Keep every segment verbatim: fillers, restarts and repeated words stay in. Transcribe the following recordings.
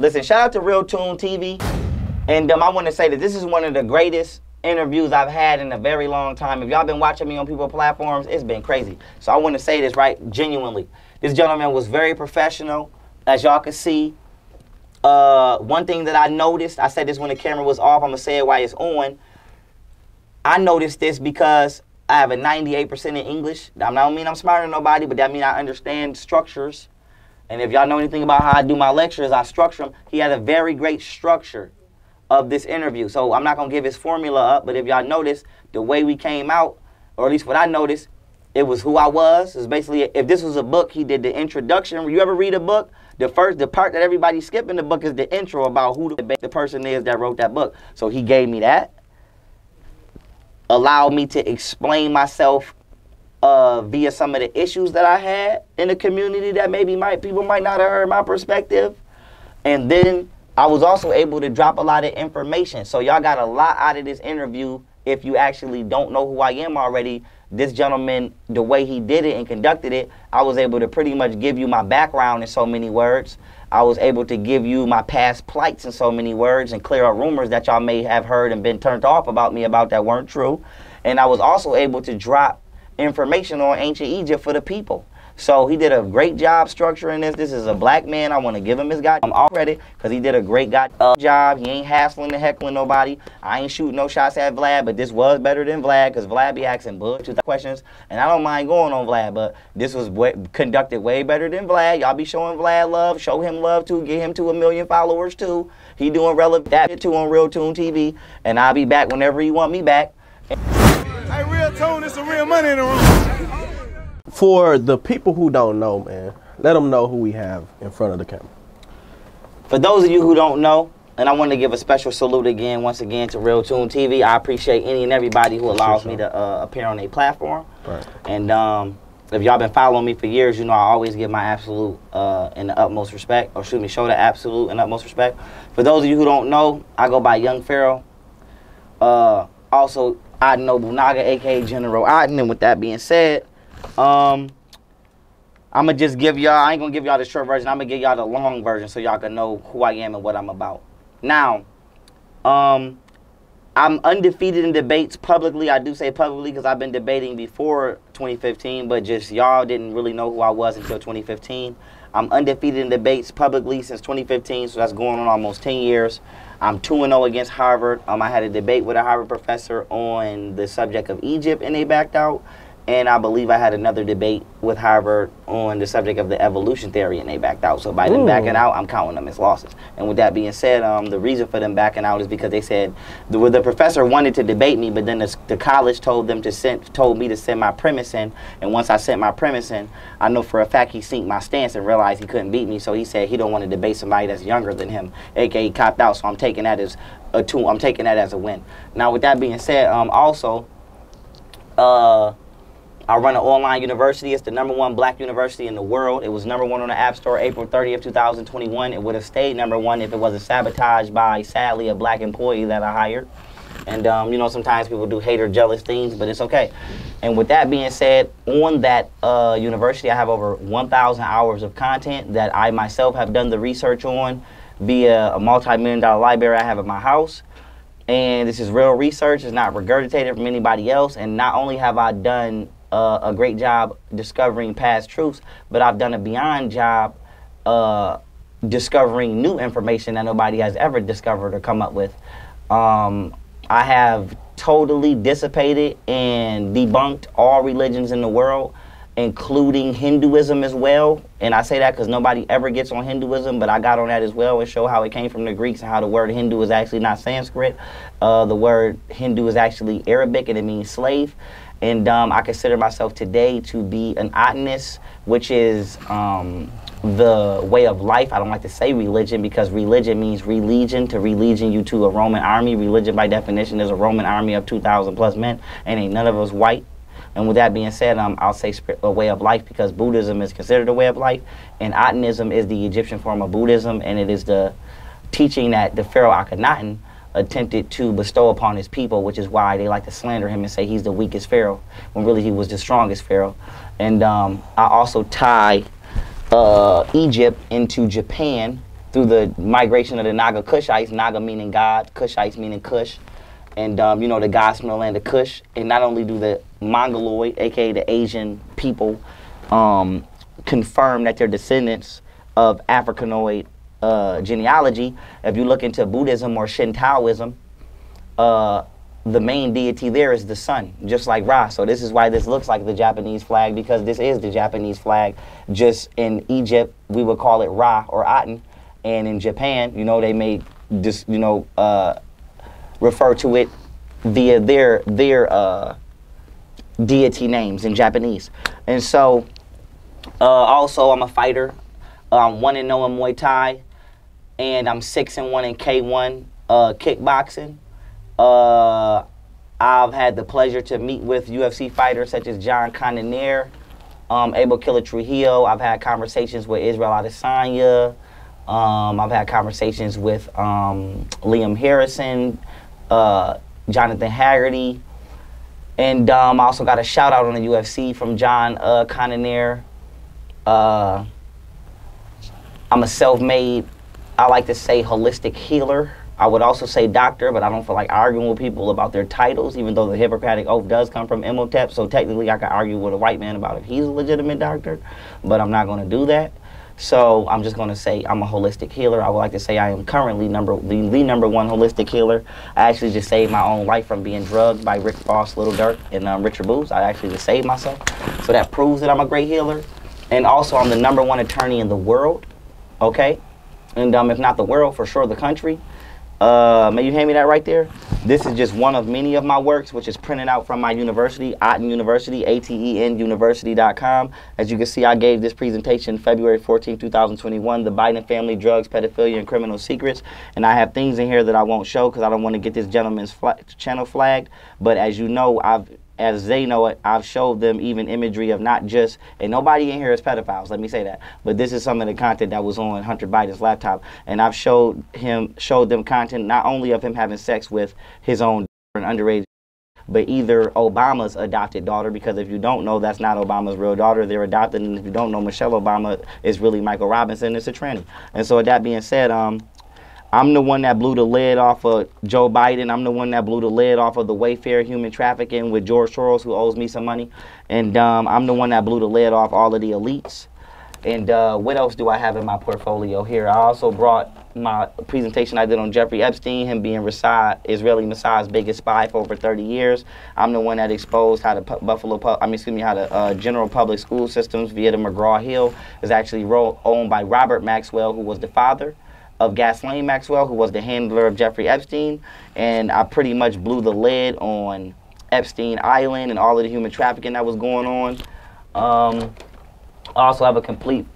Listen, shout out to RealToonTV. And um, I want to say that this is one of the greatest interviews I've had in a very long time. If y'all been watching me on people's platforms, it's been crazy. So I want to say this right genuinely. This gentleman was very professional, as y'all can see. Uh, one thing that I noticed, I said this when the camera was off, I'm going to say it while it's on. I noticed this because I have a ninety-eight percent in English. I don't mean I'm smarter than nobody, but that means I understand structures. And if y'all know anything about how I do my lectures, I structure them. He had a very great structure of this interview. So I'm not going to give his formula up, but if y'all notice, the way we came out, or at least what I noticed, it was who I was. It was basically, if this was a book, he did the introduction. You ever read a book? The first, the part that everybody's skipping the book is the intro about who the, the person is that wrote that book. So he gave me that. Allowed me to explain myself uh, via some of the issues that I had in the community that maybe might people might not have heard my perspective. And then I was also able to drop a lot of information. So y'all got a lot out of this interview. If you actually don't know who I am already, this gentleman, the way he did it and conducted it, I was able to pretty much give you my background in so many words. I was able to give you my past plights in so many words and clear up rumors that y'all may have heard and been turned off about me about that weren't true. And I was also able to drop information on ancient Egypt for the people. So he did a great job structuring this. This is a black man. I want to give him his goddamn credit because he did a great goddamn job. He ain't hassling and heckling nobody. I ain't shooting no shots at Vlad, but this was better than Vlad because Vlad be asking bullshit questions. And I don't mind going on Vlad, but this was way, conducted way better than Vlad. Y'all be showing Vlad love. Show him love, too. Get him to a million followers, too. He doing relevant that shit, too, on RealToonTV. And I'll be back whenever you want me back. Hey, RealToon, there's some real money in the room. For the people who don't know, man, let them know who we have in front of the camera. For those of you who don't know, and I want to give a special salute again, once again, to RealToonTV. I appreciate any and everybody who allows me to uh, appear on a platform. Right. And um, if y'all been following me for years, you know I always give my absolute uh, and the utmost respect, or shoot me, show the absolute and utmost respect. For those of you who don't know, I go by Young Pharaoh. Uh, also, Aten Nobunaga, a k a. General Aten. And with that being said, Um, I'm going to just give y'all, I ain't going to give y'all the short version, I'm going to give y'all the long version so y'all can know who I am and what I'm about. Now, um, I'm undefeated in debates publicly. I do say publicly because I've been debating before twenty fifteen, but just y'all didn't really know who I was until twenty fifteen. I'm undefeated in debates publicly since twenty fifteen, so that's going on almost ten years. I'm two and oh against Harvard. Um, I had a debate with a Harvard professor on the subject of Egypt, and they backed out. And I believe I had another debate with Harvard on the subject of the evolution theory, and they backed out. So by them Ooh. backing out, I'm counting them as losses. And with that being said, um, the reason for them backing out is because they said the, well, the professor wanted to debate me, but then the, the college told them to send, told me to send my premise in. And once I sent my premise in, I know for a fact he synced my stance and realized he couldn't beat me. So he said he don't want to debate somebody that's younger than him, A K A copped out. So I'm taking that as a two. I'm taking that as a win. Now with that being said, um, also, uh. I run an online university. It's the number one black university in the world. It was number one on the App Store April thirtieth, two thousand twenty-one. It would have stayed number one if it wasn't sabotaged by, sadly, a black employee that I hired. And, um, you know, sometimes people do hate or jealous things, but it's okay. And with that being said, on that uh, university, I have over one thousand hours of content that I myself have done the research on via a multi-million dollar library I have at my house. And this is real research. It's not regurgitated from anybody else. And not only have I done Uh, a great job discovering past truths, but I've done a beyond job uh, discovering new information that nobody has ever discovered or come up with. Um, I have totally dissipated and debunked all religions in the world, including Hinduism as well. And I say that because nobody ever gets on Hinduism, but I got on that as well and show how it came from the Greeks and how the word Hindu is actually not Sanskrit. Uh, the word Hindu is actually Arabic and it means slave. And um, I consider myself today to be an Atenist, which is um, the way of life. I don't like to say religion because religion means religion. To religion you to a Roman army. Religion by definition is a Roman army of two thousand plus men, and ain't none of us white. And with that being said, um, I'll say a way of life because Buddhism is considered a way of life, and Atenism is the Egyptian form of Buddhism, and it is the teaching that the pharaoh Akhenaten attempted to bestow upon his people, which is why they like to slander him and say he's the weakest pharaoh, when really he was the strongest pharaoh. And um, I also tie uh, Egypt into Japan through the migration of the Naga Kushites, Naga meaning God, Kushites meaning Kush, and um, you know, the gospel land of Kush. And not only do the Mongoloid, aka the Asian people, um, confirm that they're descendants of Africanoid uh, genealogy, if you look into Buddhism or Shintoism, uh, the main deity there is the sun, just like Ra. So this is why this looks like the Japanese flag, because this is the Japanese flag. Just in Egypt, we would call it Ra or Aten, and in Japan, you know, they may just, you know, uh, refer to it via their their uh, deity names in Japanese. And so, uh, also, I'm a fighter. I'm one and zero in Muay Thai, and I'm six and one in K one uh, kickboxing. Uh, I've had the pleasure to meet with U F C fighters such as John Condonier, um, Abel Killer Trujillo. I've had conversations with Israel Adesanya. Um, I've had conversations with um, Liam Harrison, uh, Jonathan Haggerty. And um, I also got a shout out on the U F C from John uh, Condonier. Uh, I'm a self-made, I like to say, holistic healer. I would also say doctor, but I don't feel like arguing with people about their titles, even though the Hippocratic Oath does come from Imhotep, so technically I could argue with a white man about if he's a legitimate doctor, but I'm not gonna do that. So I'm just gonna say I'm a holistic healer. I would like to say I am currently number the, the number one holistic healer. I actually just saved my own life from being drugged by Rick Foss, Little Dirk, and um, Richard Booz. I actually just saved myself. So that proves that I'm a great healer. And also I'm the number one attorney in the world, okay? And um, if not the world, for sure the country. Uh, may you hand me that right there? This is just one of many of my works, which is printed out from my university, Aten University, A T E N university dot com. As you can see, I gave this presentation February fourteenth, two thousand twenty-one, The Biden Family, Drugs, Pedophilia, and Criminal Secrets. And I have things in here that I won't show because I don't want to get this gentleman's fl channel flagged. But as you know, I've, as they know it, I've showed them even imagery of not just, and nobody in here is pedophiles, let me say that. But this is some of the content that was on Hunter Biden's laptop. And I've showed him, showed them content not only of him having sex with his own underage, but either Obama's adopted daughter, because if you don't know, that's not Obama's real daughter. They're adopted, and if you don't know, Michelle Obama is really Michael Robinson. It's a tranny. And so with that being said, um, I'm the one that blew the lid off of Joe Biden. I'm the one that blew the lid off of the Wayfair human trafficking with George Soros, who owes me some money. And um, I'm the one that blew the lid off all of the elites. And uh, what else do I have in my portfolio here? I also brought my presentation I did on Jeffrey Epstein, him being Rizza, Israeli Massad's biggest spy for over thirty years. I'm the one that exposed how the Buffalo, I mean, excuse me, how the uh, general public school systems via the McGraw-Hill is actually owned by Robert Maxwell, who was the father of Ghislaine Maxwell, who was the handler of Jeffrey Epstein. And I pretty much blew the lid on Epstein Island and all of the human trafficking that was going on. Um, I also have a complete,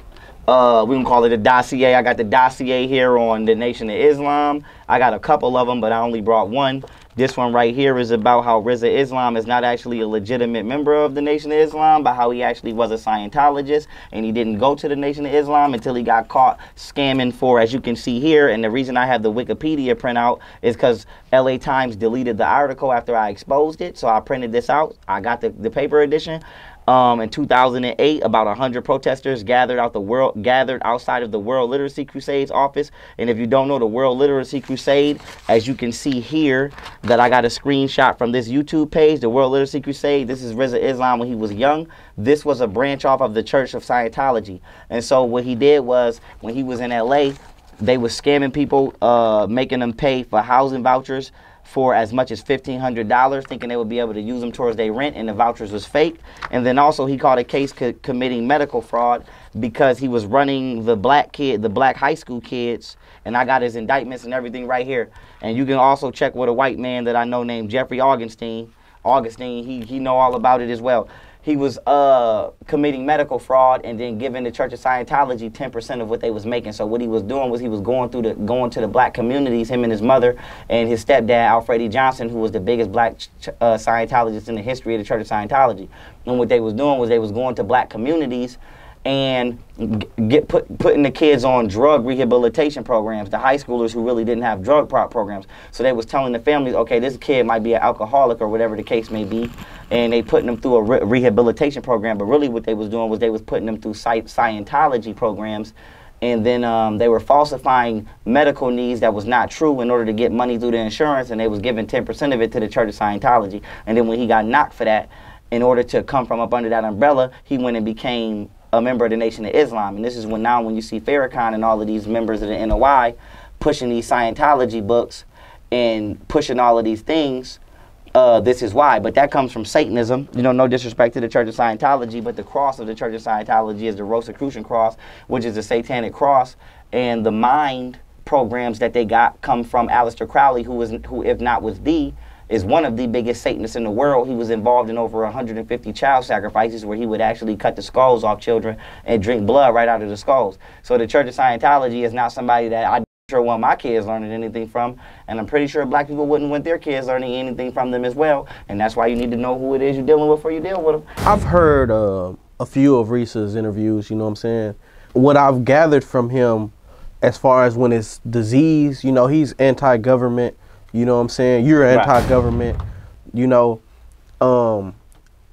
uh, we can call it a dossier. I got the dossier here on the Nation of Islam. I got a couple of them, but I only brought one. This one right here is about how Rizza Islam is not actually a legitimate member of the Nation of Islam, but how he actually was a Scientologist, and he didn't go to the Nation of Islam until he got caught scamming for, as you can see here. And the reason I have the Wikipedia printout is because L A Times deleted the article after I exposed it, so I printed this out. I got the, the paper edition. Um, in two thousand eight, about one hundred protesters gathered out the world, gathered outside of the World Literacy Crusade's office. And if you don't know the World Literacy Crusade, as you can see here, that I got a screenshot from this YouTube page, the World Literacy Crusade. This is Rizza Islam when he was young. This was a branch off of the Church of Scientology. And so what he did was, when he was in L A, they were scamming people, uh, making them pay for housing vouchers for as much as fifteen hundred dollars, thinking they would be able to use them towards their rent, and the vouchers was fake. And then also he caught a case co committing medical fraud because he was running the black kid, the black high school kids, and I got his indictments and everything right here. And you can also check with a white man that I know named Jeffrey Augustine. Augustine, he, he know all about it as well. He was uh, committing medical fraud and then giving the Church of Scientology ten percent of what they was making. So what he was doing was he was going through the going to the black communities, him and his mother and his stepdad, Alfred E. Johnson, who was the biggest black uh, Scientologist in the history of the Church of Scientology. And what they was doing was they was going to black communities and get put, putting the kids on drug rehabilitation programs, the high schoolers who really didn't have drug prop programs. So they was telling the families, okay, this kid might be an alcoholic or whatever the case may be, and they putting them through a re rehabilitation program. But really what they was doing was they was putting them through Scientology programs and then um, they were falsifying medical needs that was not true in order to get money through the insurance, and they was giving ten percent of it to the Church of Scientology. And then when he got knocked for that, in order to come from up under that umbrella, he went and became a member of the Nation of Islam. And this is when now when you see Farrakhan and all of these members of the N O I pushing these Scientology books and pushing all of these things, Uh, this is why. But that comes from Satanism. You know, no disrespect to the Church of Scientology, but the cross of the Church of Scientology is the Rosicrucian cross, which is the satanic cross. And the mind programs that they got come from Aleister Crowley, who, was, who if not was the, is one of the biggest Satanists in the world. He was involved in over one hundred fifty child sacrifices where he would actually cut the skulls off children and drink blood right out of the skulls. So the Church of Scientology is not somebody that I sure one of my kids learning anything from, and I'm pretty sure black people wouldn't want their kids learning anything from them as well, and that's why you need to know who it is you're dealing with before you deal with them. I've heard uh, a few of Rizza's interviews, you know what I'm saying? What I've gathered from him as far as when it's disease, you know, he's anti-government, you know what I'm saying? You're anti-government, right. You know, um,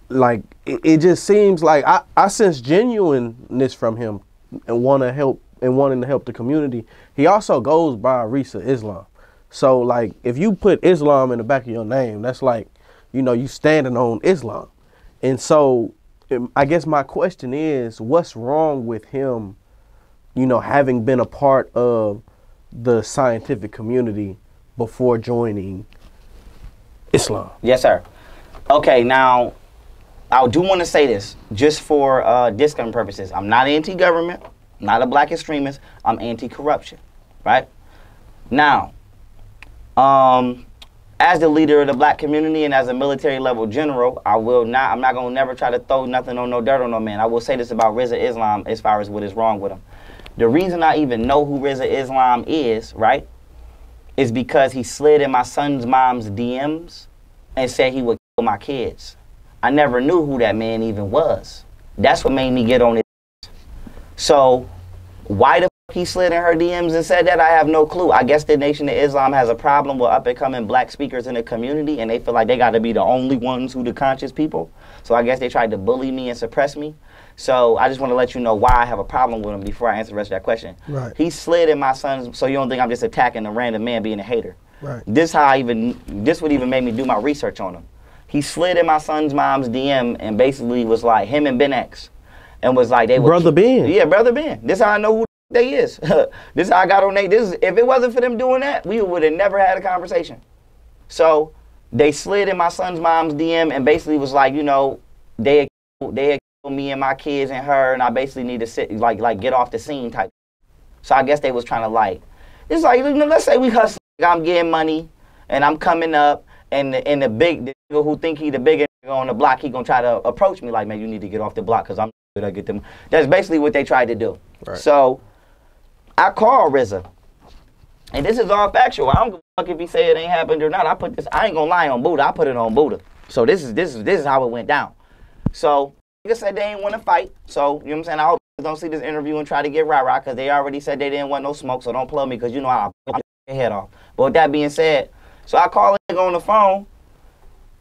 like, it, it just seems like I, I sense genuineness from him and want to help and wanting to help the community. He also goes by Rizza Islam. So like, if you put Islam in the back of your name, that's like, you know, you standing on Islam. And so I guess my question is, what's wrong with him, you know, having been a part of the scientific community before joining Islam? Yes, sir. Okay, now, I do want to say this, just for uh, discount purposes. I'm not anti-government. Not a black extremist. I'm anti-corruption, right? Now, um, as the leader of the black community and as a military level general, I will not, I'm not gonna never try to throw nothing on no dirt on no man. I will say this about Rizza Islam as far as what is wrong with him. The reason I even know who Rizza Islam is, right, is because he slid in my son's mom's D Ms and said he would kill my kids. I never knew who that man even was. That's what made me get on it. So why the fuck he slid in her D Ms and said that? I have no clue. I guess the Nation of Islam has a problem with up-and-coming black speakers in the community, and they feel like they got to be the only ones who the conscious people. So I guess they tried to bully me and suppress me. So I just want to let you know why I have a problem with him before I answer the rest of that question. Right. He slid in my son's, so you don't think I'm just attacking a random man being a hater. Right. This how I even, this would even make me do my research on him. He slid in my son's mom's D M and basically was like, him and Ben X. And was like, they were Brother Ben. Yeah, Brother Ben. This is how I know who they is. This is how I got on they. This is, if it wasn't for them doing that, we would have never had a conversation. So they slid in my son's mom's D M and basically was like, you know, they they me and my kids and her, and I basically need to sit like like get off the scene type. So I guess they was trying to like, it's like, you know, let's say we hustling, I'm getting money and I'm coming up, and the, and the big the nigga who think he the bigger nigga on the block, he gonna try to approach me like, man, you need to get off the block because I'm. I get them. That's basically what they tried to do. Right. So I call Rizza, and this is all factual. I don't give a fuck if he say it ain't happened or not. I put this. I ain't gonna lie on Buddha. I put it on Buddha. So this is this is this is how it went down. So niggas said they ain't want to fight. So you know what I'm saying. I hope niggas don't see this interview and try to get rah-rah because they already said they didn't want no smoke. So don't plug me because you know I'll put your head off. But with that being said, so I call a nigga on the phone.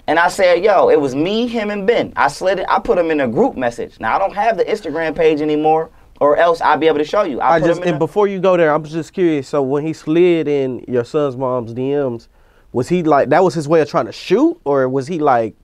And I said, yo, it was me, him, and Ben. I slid it. I put them in a group message. Now, I don't have the Instagram page anymore, or else I'll be able to show you. I, I put just them in And a before you go there, I'm just curious. So when he slid in your son's mom's D Ms, was he like, that was his way of trying to shoot? Or was he like...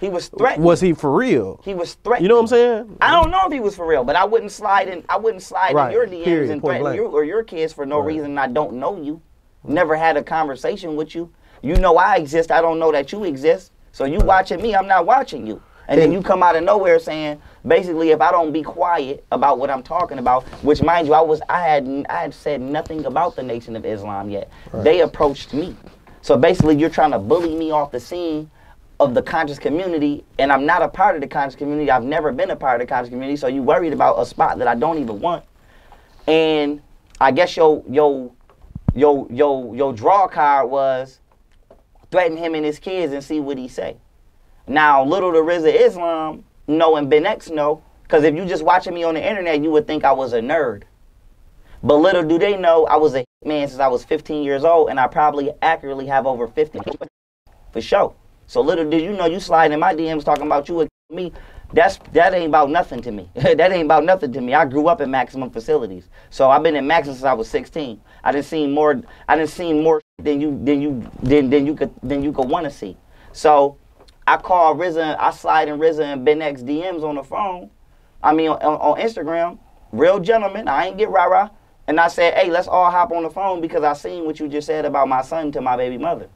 He was threatening. Was he for real? He was threatening. You know what I'm saying? I don't know if he was for real, but I wouldn't slide in, I wouldn't slide right. in your D Ms Period. and threaten you or your kids for no right. reason. I don't know you. Never had a conversation with you. You know I exist. I don't know that you exist. So you watching me, I'm not watching you. And then you come out of nowhere saying, basically, if I don't be quiet about what I'm talking about, which mind you, I was I had I had said nothing about the Nation of Islam yet. Right. They approached me. So basically you're trying to bully me off the scene of the conscious community, and I'm not a part of the conscious community. I've never been a part of the conscious community, so you worried about a spot that I don't even want. And I guess your your your your your draw card was threaten him and his kids and see what he say. Now, little to Rizza Islam know and Ben X know, because if you just watching me on the internet, you would think I was a nerd. But little do they know, I was a hitman since I was fifteen years old, and I probably accurately have over fifty for sure. So little did you know, you slide in my D Ms talking about you with me. That's, that ain't about nothing to me. That ain't about nothing to me. I grew up in maximum facilities. So I've been in maximum since I was sixteen. I done seen more I done seen more than you than you than than you could than you could wanna see. So I call Rizza, I slide in Rizza and Ben X D Ms on the phone. I mean on, on Instagram. Real gentleman, I ain't get rah-rah. And I said, hey, let's all hop on the phone because I seen what you just said about my son to my baby mother.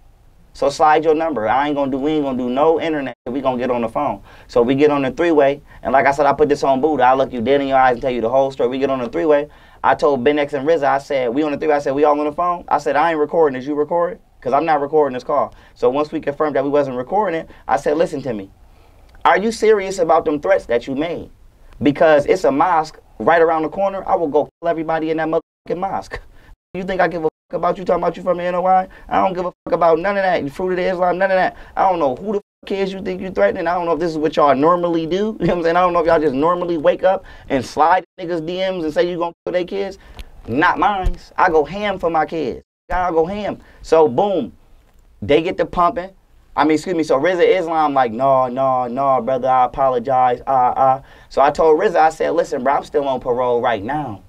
So slide your number. I ain't gonna do, we ain't gonna do no internet. We gonna get on the phone. So we get on the three-way, and like I said, I put this on Buddha. I look you dead in your eyes and tell you the whole story. We get on the three-way. I told Ben X and Rizza, I said, we on the three-way. I said, we all on the phone? I said, I ain't recording this. You record it? Because I'm not recording this call. So once we confirmed that we wasn't recording it, I said, listen to me. Are you serious about them threats that you made? Because it's a mosque right around the corner. I will go kill everybody in that motherfucking mosque. You think I give a about you talking about you from the N O I? I don't give a fuck about none of that. You fruit of the Islam, none of that. I don't know who the fuck is you think you threatening. I don't know if this is what y'all normally do. You know what I'm saying? I don't know if y'all just normally wake up and slide niggas D Ms and say you gonna kill their kids. Not mine. I go ham for my kids. I go ham. So boom, they get the pumping. I mean, excuse me. So Rizza Islam like, no, no, no, brother. I apologize. Ah, uh, ah. Uh. So I told Rizza, I said, listen, bro, I'm still on parole right now.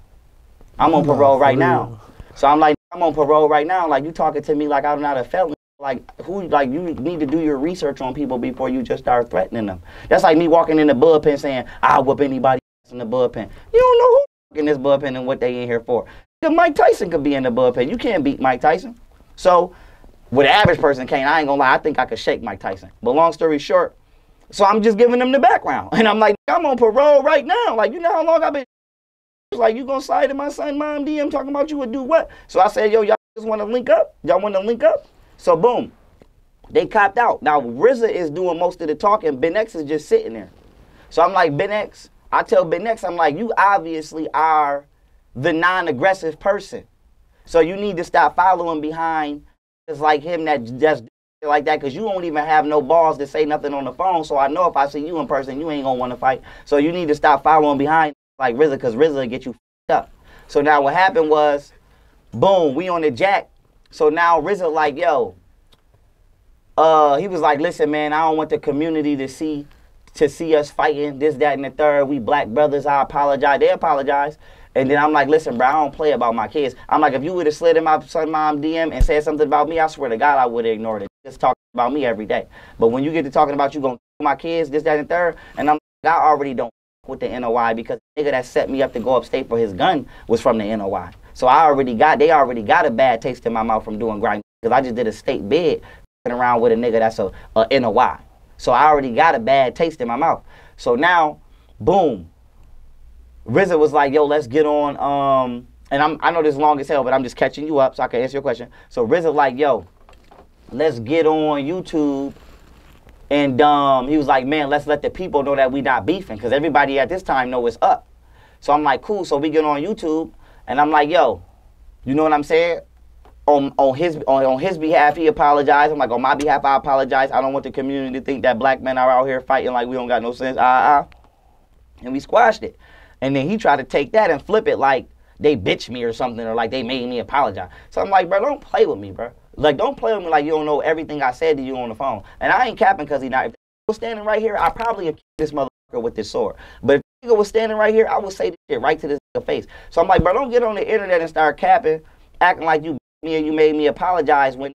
I'm on parole right now. So I'm like. I'm on parole right now. Like, you talking to me like I'm not a felon. Like, who, like, you need to do your research on people before you just start threatening them. That's like me walking in the bullpen saying, I'll whoop anybody in the bullpen. You don't know who in this bullpen and what they in here for. Mike Tyson could be in the bullpen. You can't beat Mike Tyson. So, with the average person can't, I ain't gonna lie, I think I could shake Mike Tyson. But long story short, so I'm just giving them the background. And I'm like, I'm on parole right now. Like, you know how long I've been. Like, you gonna slide in my son, mom, D M, talking about you would do what? So I said, yo, y'all just wanna link up? Y'all wanna link up? So boom, they copped out. Now, Rizza is doing most of the talking. Ben X is just sitting there. So I'm like, Ben X, I tell Ben X, I'm like, you obviously are the non-aggressive person. So you need to stop following behind just like him that just like that, because you won't even have no balls to say nothing on the phone. So I know if I see you in person, you ain't gonna wanna fight. So you need to stop following behind like Rizza, because Rizza will get you f***ed up. So now what happened was, boom, we on the jack. So now Rizza like, yo, uh, he was like, listen, man, I don't want the community to see to see us fighting, this, that, and the third. We black brothers, I apologize. They apologize. And then I'm like, listen, bro, I don't play about my kids. I'm like, if you would have slid in my son, mom, D M and said something about me, I swear to God, I would have ignored it. Just talking about me every day. But when you get to talking about you going to f*** my kids, this, that, and the third, and I'm like, I already don't with the N O I, because the nigga that set me up to go upstate for his gun was from the N O I. So I already got, they already got a bad taste in my mouth from doing grinding, because I just did a state bid around with a nigga that's a, a N O I. So I already got a bad taste in my mouth. So now, boom, Rizza was like, yo, let's get on, um, and I'm, I know this is long as hell, but I'm just catching you up so I can answer your question. So Rizza like, yo, let's get on YouTube. And um, he was like, man, let's let the people know that we not beefing, because everybody at this time know it's up. So I'm like, cool. So we get on YouTube, and I'm like, yo, you know what I'm saying? On, on, his, on, on his behalf, he apologized. I'm like, on my behalf, I apologize. I don't want the community to think that black men are out here fighting like we don't got no sense. Uh, uh. And we squashed it. And then he tried to take that and flip it like they bitched me or something, or like they made me apologize. So I'm like, bro, don't play with me, bro. Like, don't play with me like you don't know everything I said to you on the phone. And I ain't capping because he not. If was standing right here, I probably have kicked this motherfucker with this sword. But if the nigga was standing right here, I would say this shit right to this nigga face. So I'm like, bro, don't get on the internet and start capping, acting like you me and you made me apologize when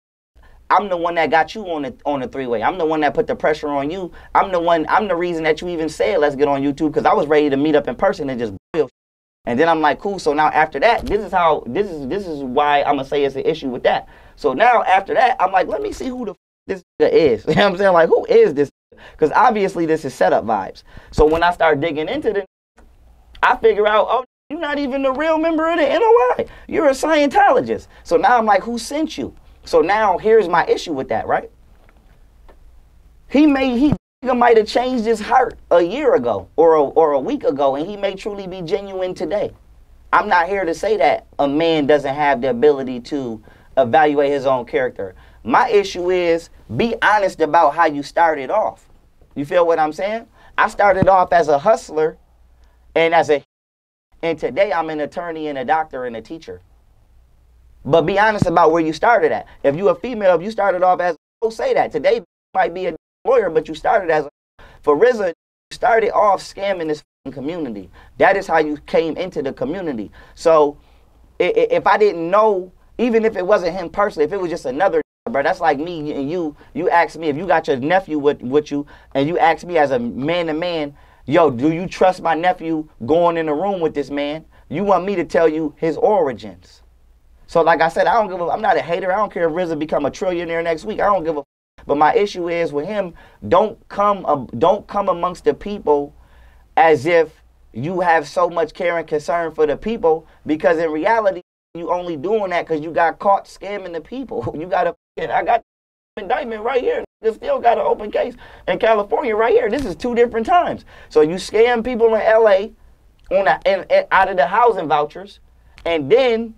I'm the one that got you on the on the three-way. I'm the one that put the pressure on you. I'm the one, I'm the reason that you even said let's get on YouTube, because I was ready to meet up in person and just boil. And then I'm like, cool. So now after that, this is how this is this is why I'm gonna say it's an issue with that. So now after that, I'm like, let me see who the f this nigga is. You know what I'm saying? Like, who is this? Because obviously this is setup vibes. So when I start digging into this, I figure out, oh, you're not even the real member of the N O I. You're a Scientologist. So now I'm like, who sent you? So now here's my issue with that, right? He may he might have changed his heart a year ago or a, or a week ago, and he may truly be genuine today. I'm not here to say that a man doesn't have the ability to evaluate his own character. My issue is, be honest about how you started off. You feel what I'm saying? I started off as a hustler and as a, and today I'm an attorney and a doctor and a teacher. But be honest about where you started at. If you a female, if you started off as, don't say that. Today you might be a lawyer, but you started as a, for Rizza, started off scamming this community. That is how you came into the community. So if I didn't know, even if it wasn't him personally, if it was just another, bro, that's like me and you, you ask me, if you got your nephew with, with you, and you ask me as a man to man, yo, do you trust my nephew going in the room with this man? You want me to tell you his origins. So like I said, I don't give a, I'm not a hater. I don't care if Rizza become a trillionaire next week. I don't give a, but my issue is with him, don't come, uh, don't come amongst the people as if you have so much care and concern for the people, because in reality, you only doing that because you got caught scamming the people. You got a, I got indictment right here. You still got an open case in California right here. This is two different times. So you scam people in L A on a, in, in, out of the housing vouchers, and then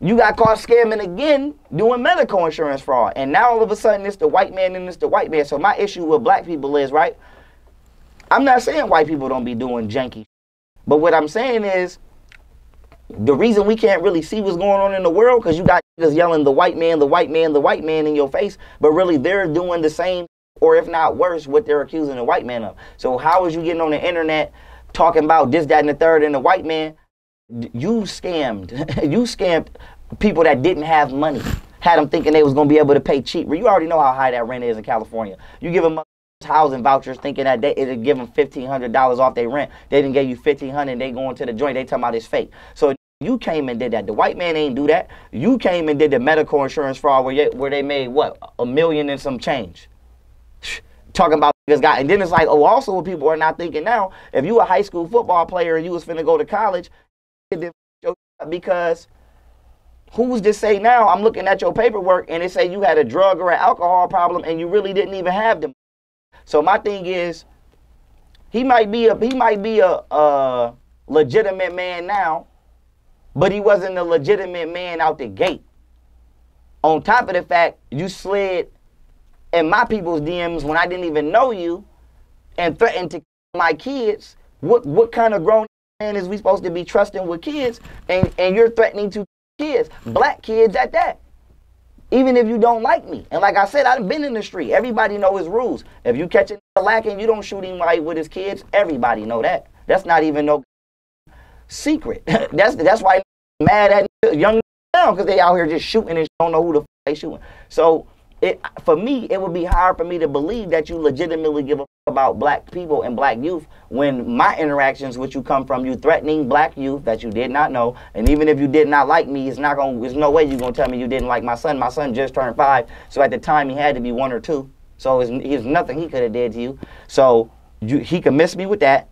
you got caught scamming again doing medical insurance fraud. And now all of a sudden it's the white man and it's the white man. So my issue with black people is, right, I'm not saying white people don't be doing janky, but what I'm saying is the reason we can't really see what's going on in the world because you got niggas yelling the white man, the white man, the white man in your face, but really they're doing the same or if not worse what they're accusing the white man of. So how is you getting on the internet talking about this, that, and the third and the white man? You scammed. You scammed people that didn't have money, had them thinking they was going to be able to pay cheap. You already know how high that rent is in California. You give them housing vouchers thinking that they, it'll give them fifteen hundred dollars off their rent. They didn't give you fifteen hundred dollars and they going to the joint. They talking about it's fake. So you came and did that. The white man ain't do that. You came and did the medical insurance fraud where, you, where they made, what, a million and some change. Talking about this guy. And then it's like, oh, also what people are not thinking now, if you a high school football player and you was finna go to college, because who's to say now I'm looking at your paperwork and it say you had a drug or an alcohol problem and you really didn't even have them. So my thing is, he might be a, he might be a, a legitimate man now, but he wasn't a legitimate man out the gate. On top of the fact, you slid in my people's D Ms when I didn't even know you and threatened to kill my kids. What, what kind of grown man is we supposed to be trusting with kids? And, and you're threatening to kids, black kids at that. Even if you don't like me. And like I said, I've been in the street. Everybody know his rules. If you catch a nigga lacking, you don't shoot him right with his kids. Everybody know that. That's not even no secret. that's that's why I'm mad at young now, because they out here just shooting and don't know who the f they shooting. So it, for me, it would be hard for me to believe that you legitimately give a f about black people and black youth when my interactions with you come from you threatening black youth that you did not know. And even if you did not like me, it's not gonna, there's no way you're gonna tell me you didn't like my son. My son just turned five, so at the time he had to be one or two. So there's nothing he could have did to you. So you, he could miss me with that.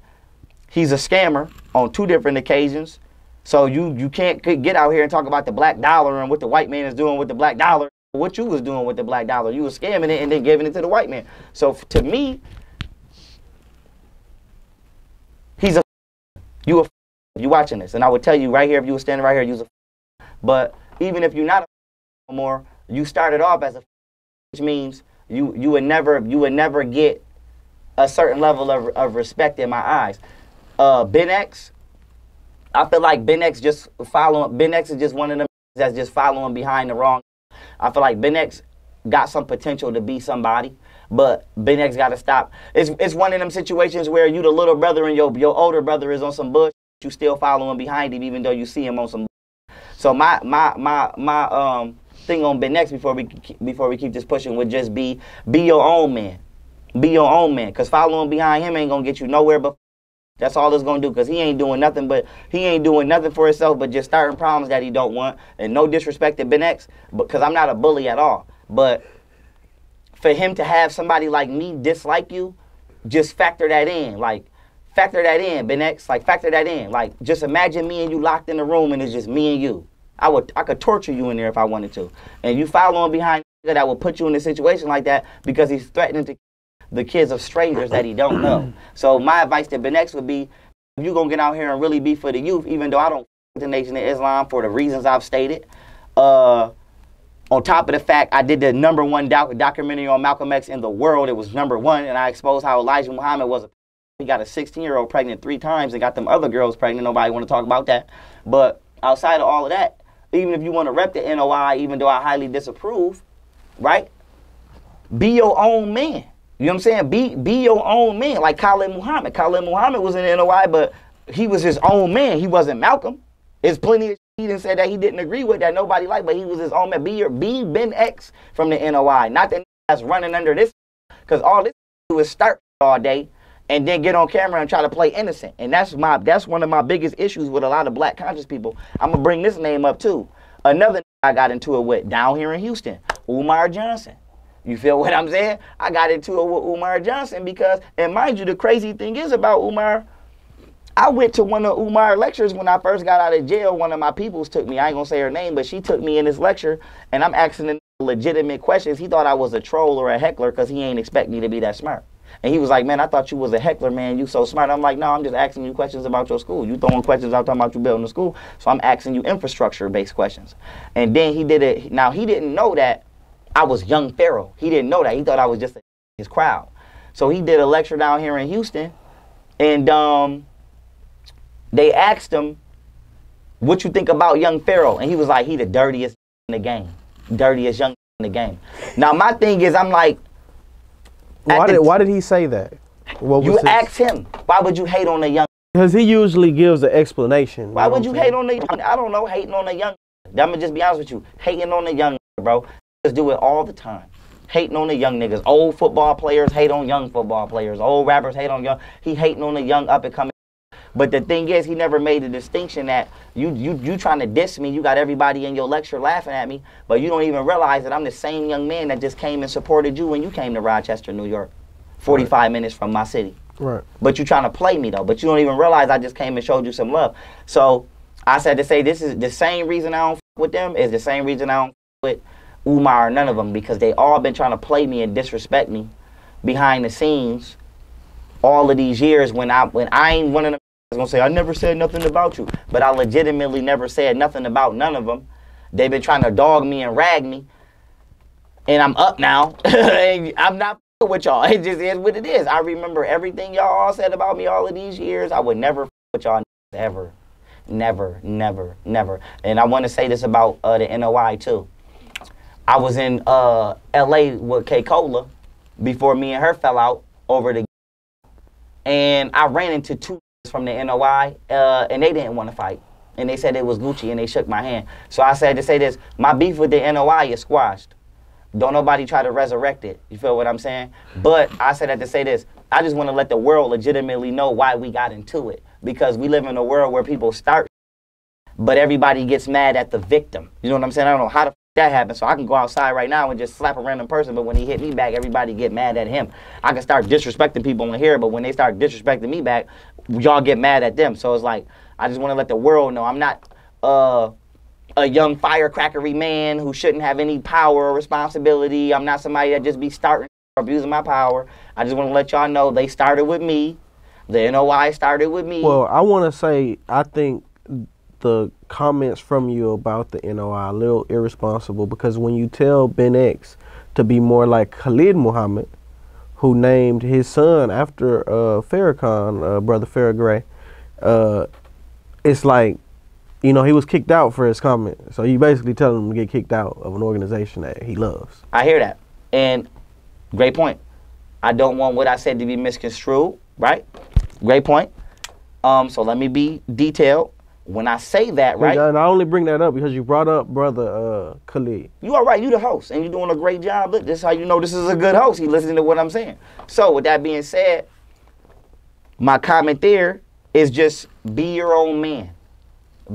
He's a scammer on two different occasions. So you, you can't get out here and talk about the black dollar and what the white man is doing with the black dollar. What you was doing with the black dollar. You was scamming it and then giving it to the white man. So to me, he's a you a if you're watching this. And I would tell you right here, if you were standing right here, you was a but even if you're not a anymore, you started off as a which means you, you, would never, you would never get a certain level of, of respect in my eyes. Uh, Ben X, I feel like Ben X just following, Ben X is just one of them that's just following behind the wrong. I feel like Ben X got some potential to be somebody, but Ben X got to stop. It's, it's one of them situations where you the little brother and your, your older brother is on some bush, you still following behind him even though you see him on some bush. So my, my, my, my um, thing on Ben X before we, before we keep this pushing would just be, be your own man. Be your own man, because following behind him ain't going to get you nowhere but. That's all it's gonna do, because he ain't doing nothing but he ain't doing nothing for himself but just starting problems that he don't want. And no disrespect to Ben X, because I'm not a bully at all. But for him to have somebody like me dislike you, just factor that in. Like, factor that in, Ben X. Like, factor that in. Like, just imagine me and you locked in a room and it's just me and you. I would I could torture you in there if I wanted to. And you following behind that would put you in a situation like that because he's threatening to the kids of strangers that he don't know. So my advice to Ben X would be, if you're going to get out here and really be for the youth, even though I don't with the Nation of Islam for the reasons I've stated, uh, on top of the fact I did the number one doc documentary on Malcolm X in the world. It was number one, and I exposed how Elijah Muhammad was a, he got a sixteen-year-old pregnant three times and got them other girls pregnant. Nobody want to talk about that. But outside of all of that, even if you want to rep the N O I, even though I highly disapprove, right, be your own man. You know what I'm saying? Be be your own man, like Khalid Muhammad. Khalid Muhammad was in the N O I, but he was his own man. He wasn't Malcolm. There's plenty of he didn't say that he didn't agree with that nobody liked, but he was his own man. Be your be Ben X from the N O I, not that that's running under this, because all this do is start all day and then get on camera and try to play innocent. And that's my that's one of my biggest issues with a lot of black conscious people. I'm gonna bring this name up too. Another I got into it with down here in Houston, Umar Johnson. You feel what I'm saying? I got into it with Umar Johnson because, and mind you, the crazy thing is about Umar, I went to one of Umar's lectures when I first got out of jail. One of my peoples took me. I ain't gonna say her name, but she took me in this lecture, and I'm asking him legitimate questions. He thought I was a troll or a heckler because he ain't expect me to be that smart. And he was like, man, I thought you was a heckler, man. You so smart. I'm like, no, I'm just asking you questions about your school. You throwing questions out talking about you building a school. So I'm asking you infrastructure-based questions. And then he did it. Now, he didn't know that I was Young Pharaoh. He didn't know that. He thought I was just his crowd. So he did a lecture down here in Houston, and um... they asked him, what you think about Young Pharaoh? And he was like, he the dirtiest in the game. Dirtiest young in the game. Now, my thing is, I'm like... Why did, why did he say that? What you asked him, why would you hate on a young... Because he usually gives an explanation. Why would you hate on a young... I don't know, hating on a young... I'm going to just be honest with you. Hating on a young, bro. Just do it all the time. Hating on the young niggas. Old football players hate on young football players. Old rappers hate on young... He hating on the young up-and-coming... But the thing is, he never made the distinction that you you you trying to diss me. You got everybody in your lecture laughing at me, but you don't even realize that I'm the same young man that just came and supported you when you came to Rochester, New York, forty-five right. minutes from my city. Right. But you trying to play me though. But you don't even realize I just came and showed you some love. So I said to say this is the same reason I don't f with them is the same reason I don't f with Umar or none of them, because they all been trying to play me and disrespect me behind the scenes all of these years when I when I ain't one of them. I was going to say, I never said nothing about you, but I legitimately never said nothing about none of them. They've been trying to dog me and rag me, and I'm up now. I'm not with y'all. It just is what it is. I remember everything y'all all said about me all of these years. I would never with y'all ever. Never, never, never. And I want to say this about uh, the N O I, too. I was in uh, L A with K-Cola before me and her fell out over the... And I ran into two... from the N O I, uh, and they didn't want to fight. And they said it was Gucci, and they shook my hand. So I said to say this, my beef with the N O I is squashed. Don't nobody try to resurrect it. You feel what I'm saying? But I said that to say this, I just want to let the world legitimately know why we got into it. Because we live in a world where people start, but everybody gets mad at the victim. You know what I'm saying? I don't know how the f that happened. So I can go outside right now and just slap a random person, but when he hit me back, everybody get mad at him. I can start disrespecting people in here, but when they start disrespecting me back, y'all get mad at them. So it's like, I just want to let the world know I'm not uh, a young firecrackery man who shouldn't have any power or responsibility. I'm not somebody that just be starting or abusing my power. I just want to let y'all know they started with me. The N O I started with me. Well, I want to say, I think the comments from you about the N O I are a little irresponsible, because when you tell Ben X to be more like Khalid Muhammad, who named his son after uh, Farrakhan, uh, Brother Farrakhan, uh, it's like, you know, he was kicked out for his comment. So you basically tell him to get kicked out of an organization that he loves. I hear that. And great point. I don't want what I said to be misconstrued, right? Great point. Um, so let me be detailed. When I say that, right? And I only bring that up because you brought up Brother uh, Khalid. You all right. You the host, and you're doing a great job. Look, this is how you know this is a good host. He listening to what I'm saying. So with that being said, my comment there is just be your own man.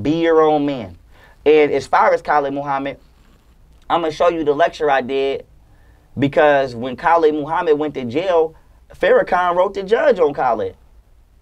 Be your own man. And as far as Khalid Muhammad, I'm going to show you the lecture I did, because when Khalid Muhammad went to jail, Farrakhan wrote the judge on Khalid.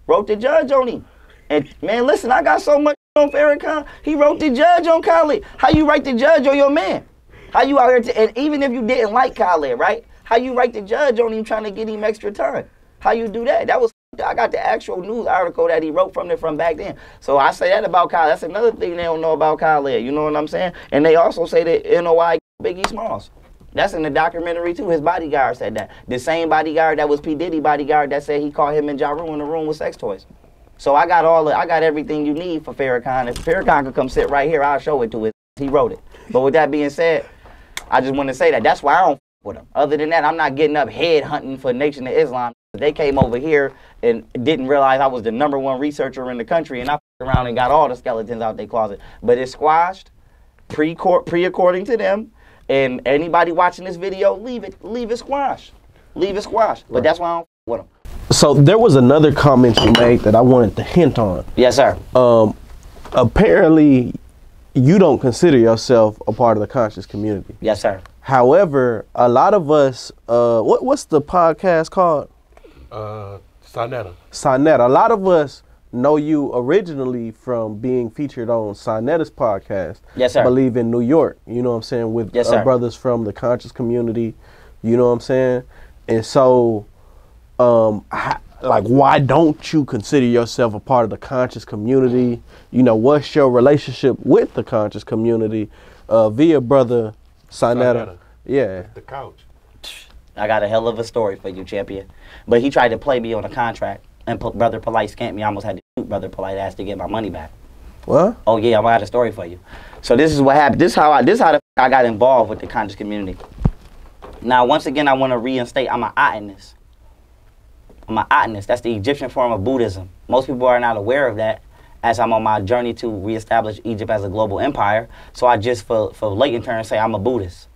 Wrote the judge on him. And, man, listen, I got so much on Farrakhan. He wrote the judge on Khalid. How you write the judge on your man? How you out here, to, and even if you didn't like Khalid, right? How you write the judge on him trying to get him extra time? How you do that? That was, I got the actual news article that he wrote from there from back then. So I say that about Khalid. That's another thing they don't know about Khalid. You know what I'm saying? And they also say that N O I Biggie Smalls. That's in the documentary, too. His bodyguard said that. The same bodyguard that was P. Diddy bodyguard that said he caught him and Ja Rule in the room with sex toys. So I got all the, I got everything you need for Farrakhan. If Farrakhan could come sit right here, I'll show it to it. He wrote it. But with that being said, I just want to say that that's why I don't with them. Other than that, I'm not getting up head hunting for Nation of Islam. They came over here and didn't realize I was the number one researcher in the country, and I fucked around and got all the skeletons out their closet. But it's squashed, pre-according to them, and anybody watching this video, leave it, leave it squashed. Leave it squashed. But right. That's why I don't with them. So there was another comment you made that I wanted to hint on. Yes, sir. Um, apparently, you don't consider yourself a part of the conscious community. Yes, sir. However, a lot of us, uh, what, what's the podcast called? Uh, Sinetta. Sinetta. A lot of us know you originally from being featured on Sinetta's podcast. Yes, sir. I believe in New York, you know what I'm saying, with yes, uh, brothers from the conscious community, you know what I'm saying? And so, um, I, like, why don't you consider yourself a part of the conscious community? You know, what's your relationship with the conscious community uh, via Brother Sinetta? Yeah. The, the couch. I got a hell of a story for you, champion. But he tried to play me on a contract, and Brother Polight scammed me. I almost had to shoot Brother Polight ass to get my money back. What? Oh, yeah, I got a story for you. So this is what happened. This is how I, this is how the I got involved with the conscious community. Now, once again, I want to reinstate, I'm an Atenist. I'm an Atenist. That's the Egyptian form of Buddhism. Most people are not aware of that, as I'm on my journey to reestablish Egypt as a global empire. So I just, for, for latent terms, say I'm a Buddhist.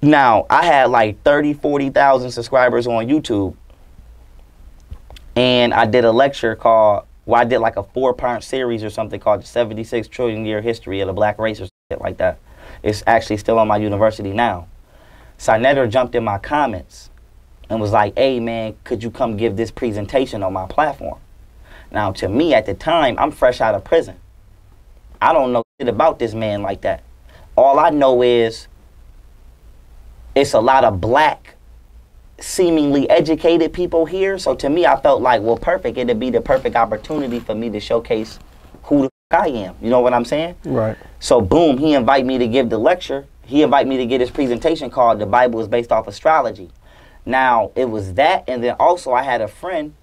Now, I had like thirty, forty thousand subscribers on YouTube. And I did a lecture called, well, I did like a four-part series or something called the seventy-six trillion year history of the black race or something like that. It's actually still on my university now. Sinetter jumped in my comments and was like, hey, man, could you come give this presentation on my platform? Now, to me, at the time, I'm fresh out of prison. I don't know shit about this man like that. All I know is it's a lot of black, seemingly educated people here. So to me, I felt like, well, perfect. It'd be the perfect opportunity for me to showcase who the fuck I am. You know what I'm saying? Right. So boom, he invited me to give the lecture. He invited me to get his presentation called The Bible is Based Off Astrology. Now, it was that, and then also I had a friend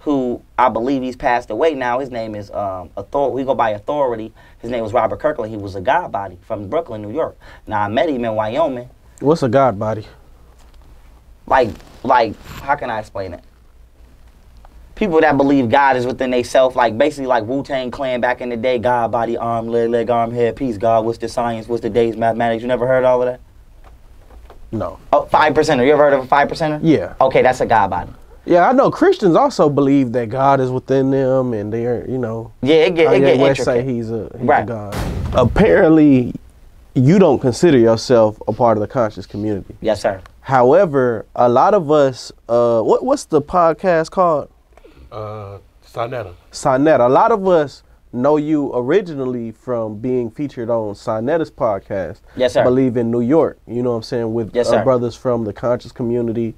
who I believe he's passed away now. His name is, um, Author we go by Authority. His name was Robert Kirkland. He was a God body from Brooklyn, New York. Now, I met him in Wyoming. What's a God body? Like, like, how can I explain it? People that believe God is within themselves, like basically like Wu-Tang Clan back in the day, God body, arm, leg, leg, arm, head, peace, God, what's the science, what's the day's mathematics? You never heard all of that? No. Oh, five percenter. You ever heard of a five percenter? Yeah. Okay, that's a God body. Yeah, I know Christians also believe that God is within them, and they're, you know. Yeah, it get, it get intricate. Say he's a, he's right. a God. Apparently, you don't consider yourself a part of the conscious community. Yes, sir. However, a lot of us, uh, what, what's the podcast called? Uh, Sinetta. Sinetta. A lot of us know you originally from being featured on Sinetta's podcast. Yes, sir. I believe in New York, you know what I'm saying, with yes, uh, brothers from the conscious community,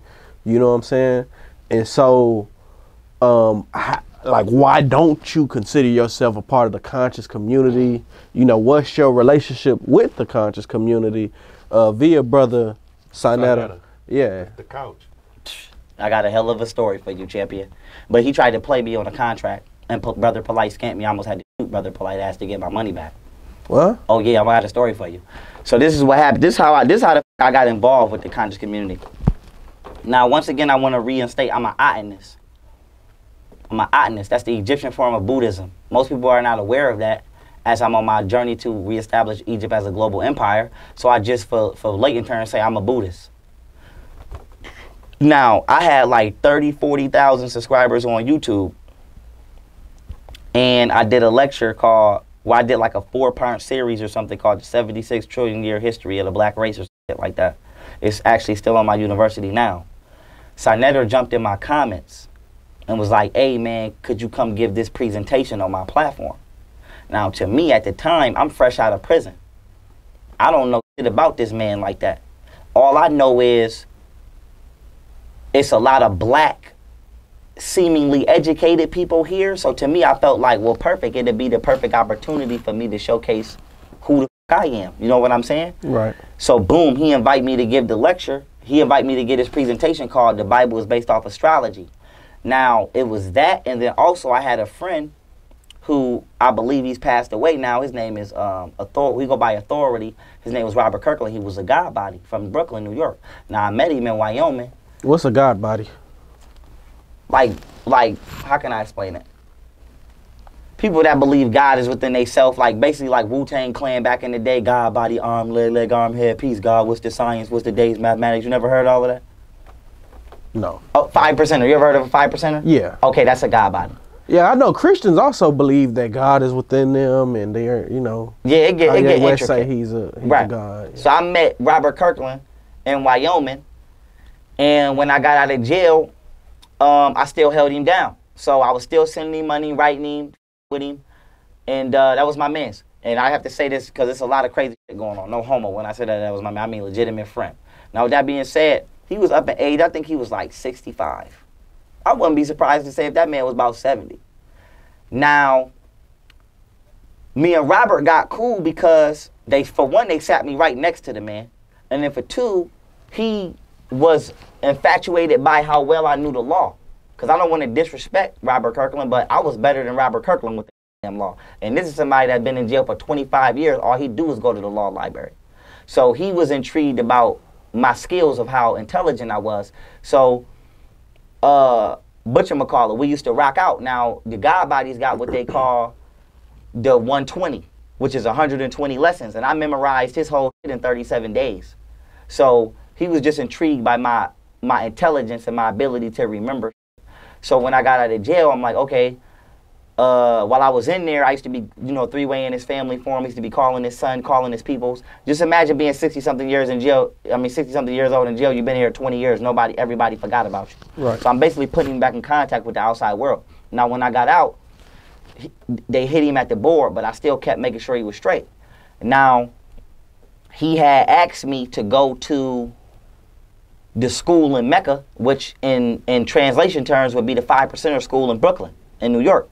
you know what I'm saying? And so, um, I, like, why don't you consider yourself a part of the conscious community? You know, what's your relationship with the conscious community uh, via Brother Sinetta? Yeah. The, the couch. I got a hell of a story for you, champion. But he tried to play me on a contract, and Brother Polight scammed me. I almost had to shoot Brother Polight ass to get my money back. What? Oh, yeah, I got a story for you. So this is what happened. This is how I, this is how the I got involved with the conscious community. Now, once again, I want to reinstate, I'm an Atenist. I'm an Atenist. That's the Egyptian form of Buddhism. Most people are not aware of that, as I'm on my journey to reestablish Egypt as a global empire. So I just, for, for latent terms, say I'm a Buddhist. Now, I had like thirty, forty thousand subscribers on YouTube. And I did a lecture called, well, I did like a four-part series or something called The seventy-six trillion year history of the black race or something like that. It's actually still on my university now. Sinetter jumped in my comments and was like, hey, man, could you come give this presentation on my platform? Now, to me, at the time, I'm fresh out of prison. I don't know shit about this man like that. All I know is it's a lot of black, seemingly educated people here. So to me, I felt like, well, perfect. It'd be the perfect opportunity for me to showcase who the fuck I am. You know what I'm saying? Right. So boom, he invited me to give the lecture. He invited me to get his presentation called The Bible is Based Off Astrology. Now, it was that, and then also I had a friend who I believe he's passed away now. His name is, um, Author we go by Authority. His name was Robert Kirkland. He was a God body from Brooklyn, New York. Now, I met him in Wyoming. What's a God body? Like, like, how can I explain it? People that believe God is within themselves, like basically like Wu-Tang Clan back in the day, God, body, arm, leg, leg, arm, head, peace, God, what's the science, what's the day's mathematics? You never heard all of that? No. Oh, five percenter. You ever heard of a five percenter? Yeah. Okay, that's a God body. Yeah, I know Christians also believe that God is within them and they're, you know. Yeah, it get, it get intricate. Say he's a, he's right. a God. Yeah. So I met Robert Kirkland in Wyoming, and when I got out of jail, um, I still held him down. So I was still sending him money, writing him, with him, and uh, that was my man's. And I have to say this because it's a lot of crazy shit going on. No homo. When I said that, that was my man. I mean legitimate friend. Now, with that being said, he was up in age. I think he was like sixty-five. I wouldn't be surprised to say if that man was about seventy. Now, me and Robert got cool because they, for one, they sat me right next to the man. And then for two, he was infatuated by how well I knew the law. Because I don't want to disrespect Robert Kirkland, but I was better than Robert Kirkland with the damn law. And this is somebody that's been in jail for twenty-five years. All he do is go to the law library. So he was intrigued about my skills of how intelligent I was. So... Uh, Butcher McCullough, we used to rock out. Now, the God bodies got what they call the one twenty, which is one hundred twenty lessons. And I memorized his whole shit in thirty-seven days. So he was just intrigued by my, my intelligence and my ability to remember. So when I got out of jail, I'm like, okay, uh, while I was in there, I used to be, you know, three-way in his family forum. He used to be calling his son, calling his peoples. Just imagine being sixty-something years in jail. I mean, sixty-something years old in jail. You've been here twenty years. Nobody, everybody forgot about you. Right. So I'm basically putting him back in contact with the outside world. Now, when I got out, he, they hit him at the board, but I still kept making sure he was straight. Now, he had asked me to go to the school in Mecca, which in, in translation terms would be the five percenter school in Brooklyn, in New York,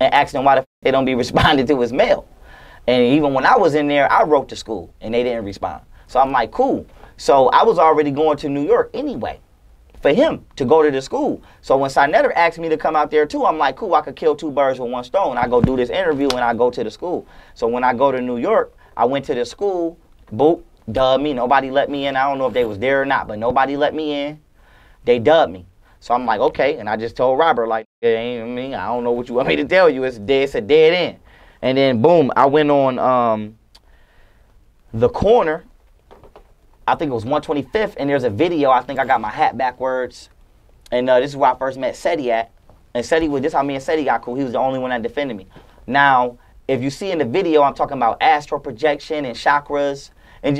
and asked them why the f they don't be responding to his mail. And even when I was in there, I wrote to school, and they didn't respond. So I'm like, cool. So I was already going to New York anyway for him to go to the school. So when Sinetter asked me to come out there too, I'm like, cool, I could kill two birds with one stone. I go do this interview, and I go to the school. So when I go to New York, I went to the school, boop, dubbed me. Nobody let me in. I don't know if they was there or not, but nobody let me in. They dubbed me. So I'm like, okay, and I just told Robert, like, it ain't me. I don't know what you want me to tell you. It's dead, it's a dead end. And then, boom, I went on um, the corner. I think it was one twenty-fifth, and there's a video. I think I got my hat backwards. And uh, this is where I first met Seti at. And Seti was, this is how me and Seti got cool. He was the only one that defended me. Now, if you see in the video, I'm talking about astral projection and chakras, and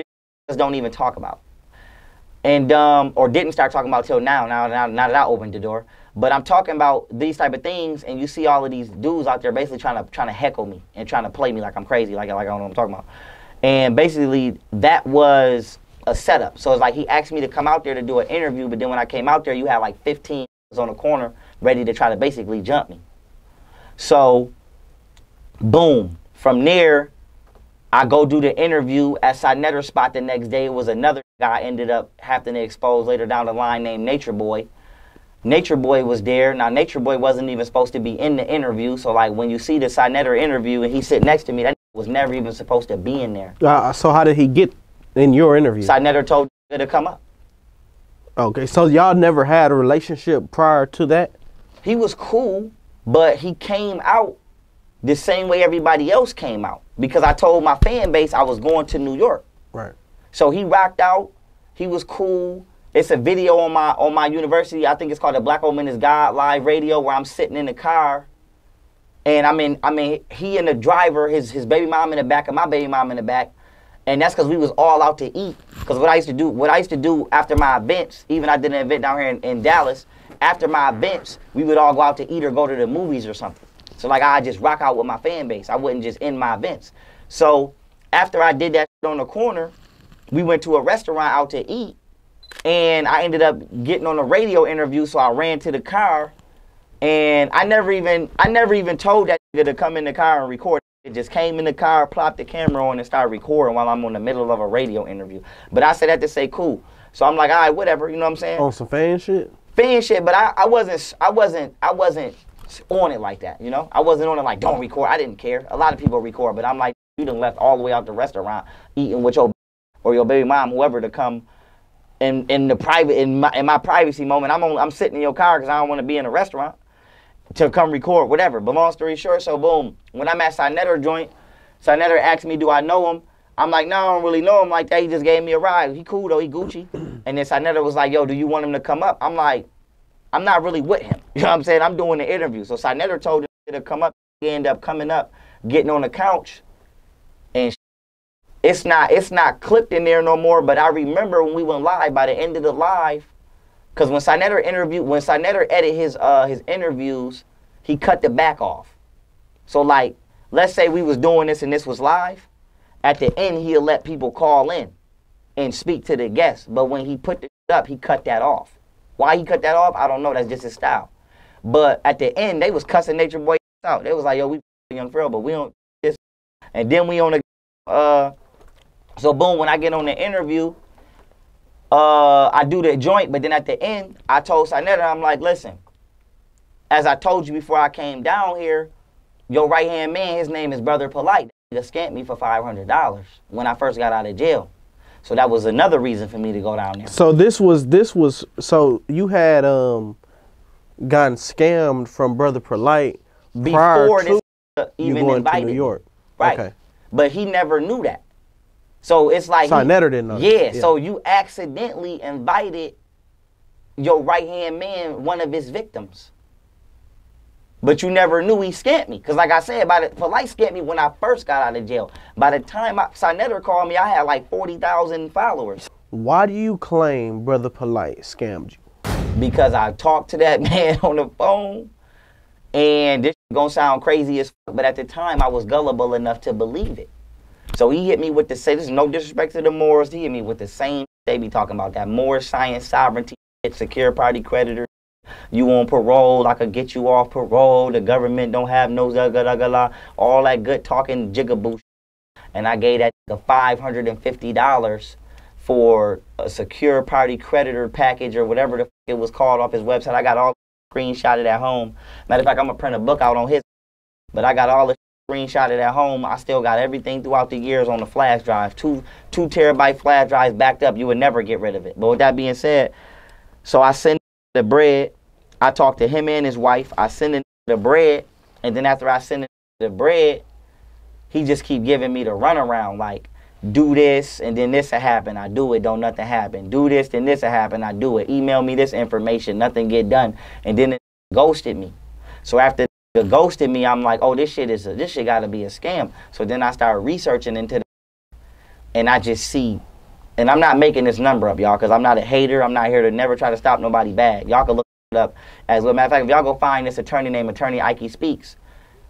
just don't even talk about. And, um, or didn't start talking about till now, now, now, now that I opened the door. But I'm talking about these type of things, and you see all of these dudes out there basically trying to, trying to heckle me and trying to play me like I'm crazy, like, like I don't know what I'm talking about. And basically, that was a setup. So it's like he asked me to come out there to do an interview, but then when I came out there, you had like fifteen on the corner ready to try to basically jump me. So, boom. From there, I go do the interview at Sinetter's spot the next day. It was another guy I ended up having to expose later down the line named Nature Boy. Nature Boy was there. Now, Nature Boy wasn't even supposed to be in the interview. So, like, when you see the Sinetter interview and he sit next to me, that was never even supposed to be in there. Uh, so, how did he get in your interview? Sinetter told you to come up. Okay. So, y'all never had a relationship prior to that? He was cool, but he came out the same way everybody else came out, because I told my fan base I was going to New York. Right. So he rocked out. He was cool. It's a video on my on my university. I think it's called the Black Old Men is God Live Radio, where I'm sitting in the car, and I mean, I mean, he and the driver, his his baby mom in the back, and my baby mom in the back, and that's because we was all out to eat. Because what I used to do, what I used to do after my events, even I did an event down here in, in Dallas. After my events, we would all go out to eat or go to the movies or something. So, like, I just rock out with my fan base. I wouldn't just end my events. So, after I did that on the corner, we went to a restaurant out to eat, and I ended up getting on a radio interview, so I ran to the car, and I never even I never even told that nigga to come in the car and record. It just came in the car, plopped the camera on, and started recording while I'm on the middle of a radio interview. But I said that to say cool. So, I'm like, all right, whatever, you know what I'm saying? On some fan shit? Fan shit, but I, I wasn't, I wasn't, I wasn't on it like that, you know? I wasn't on it like, don't record. I didn't care. A lot of people record, but I'm like, you done left all the way out the restaurant eating with your or your baby mom, whoever, to come in, in the private, in my, in my privacy moment. I'm, on, I'm sitting in your car because I don't want to be in a restaurant to come record, whatever. But long story short, so boom, when I'm at Sinetter joint, Sinetter asked me, do I know him? I'm like, no, I don't really know him like that. He just gave me a ride. He cool though, he Gucci. And then Sinetter was like, yo, do you want him to come up? I'm like, I'm not really with him. You know what I'm saying? I'm doing the interview. So Sinetter told him to come up. He ended up coming up, getting on the couch. And it's not, it's not clipped in there no more, but I remember when we went live, by the end of the live, because when Sinetter interviewed, when Sinetter edited his, uh, his interviews, he cut the back off. So like, let's say we was doing this and this was live. At the end, he'll let people call in and speak to the guests. But when he put it up, he cut that off. Why he cut that off, I don't know. That's just his style. But at the end, they was cussing Nature Boy out. They was like, yo, we Young Pharaoh, but we don't this. And then we on the, uh, so boom, when I get on the interview, uh, I do the joint. But then at the end, I told Sinetta, I'm like, listen, as I told you before I came down here, your right-hand man, his name is Brother Polight. They scammed me for five hundred dollars when I first got out of jail. So that was another reason for me to go down there. So this was, this was, so you had um, gotten scammed from Brother Polight before this even invited to New York. Right. Okay. But he never knew that. So it's like. So he, I never didn't know. Yeah, yeah. So you accidentally invited your right-hand man, one of his victims. But you never knew he scammed me. Because like I said, by the, Polight scammed me when I first got out of jail. By the time I, Sinetter called me, I had like forty thousand followers. Why do you claim Brother Polight scammed you? Because I talked to that man on the phone. And this is going to sound crazy as fuck, but at the time, I was gullible enough to believe it. So he hit me with the same, this is no disrespect to the Moors, he hit me with the same they be talking about, that Moors science, sovereignty, secure party creditor. You on parole, I could get you off parole, the government don't have no zagala, all that good talking jigaboo. And I gave that five hundred fifty dollars for a secure party creditor package or whatever the f it was called off his website. I got all screenshotted at home. Matter of fact, I'm going to print a book out on his, but I got all the screenshotted at home. I still got everything throughout the years on the flash drive. Two, two terabyte flash drives backed up. You would never get rid of it. But with that being said, so I send the bread, I talked to him and his wife, I send him the bread, and then after I send him the bread, he just keep giving me the runaround, like, do this, and then this'll happen, I do it, don't nothing happen, do this, then this'll happen, I do it, email me this information, nothing get done, and then it ghosted me. So after it ghosted me, I'm like, oh, this shit is, a, this shit gotta be a scam. So then I started researching into the, and I just see, and I'm not making this number up, y'all, because I'm not a hater. I'm not here to never try to stop nobody bad. Y'all can look it up. As a matter of fact, if y'all go find this attorney named Attorney Ike Speaks,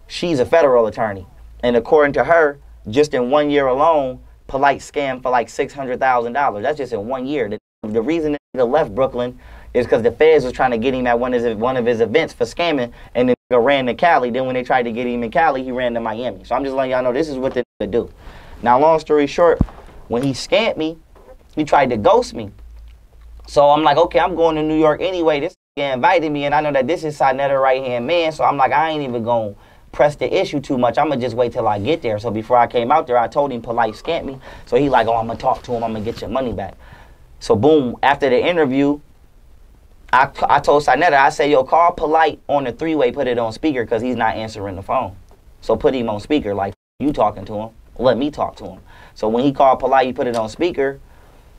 she's a federal attorney. And according to her, just in one year alone, Polight scammed for like six hundred thousand dollars. That's just in one year. The, the reason the nigga left Brooklyn is because the feds was trying to get him at one of his, one of his events for scamming, and the nigga ran to Cali. Then when they tried to get him in Cali, he ran to Miami. So I'm just letting y'all know this is what the nigga do. Now, long story short, when he scammed me, he tried to ghost me. So I'm like, okay, I'm going to New York anyway. This guy invited me, and I know that this is Sinetta's right-hand man, so I'm like, I ain't even going to press the issue too much. I'm going to just wait till I get there. So before I came out there, I told him Polight scammed me. So he like, oh, I'm going to talk to him. I'm going to get your money back. So boom, after the interview, I, I told Sinetta, I said, yo, call Polight on the three-way, put it on speaker because he's not answering the phone. So put him on speaker like you talking to him. Let me talk to him. So when he called Polight, he put it on speaker.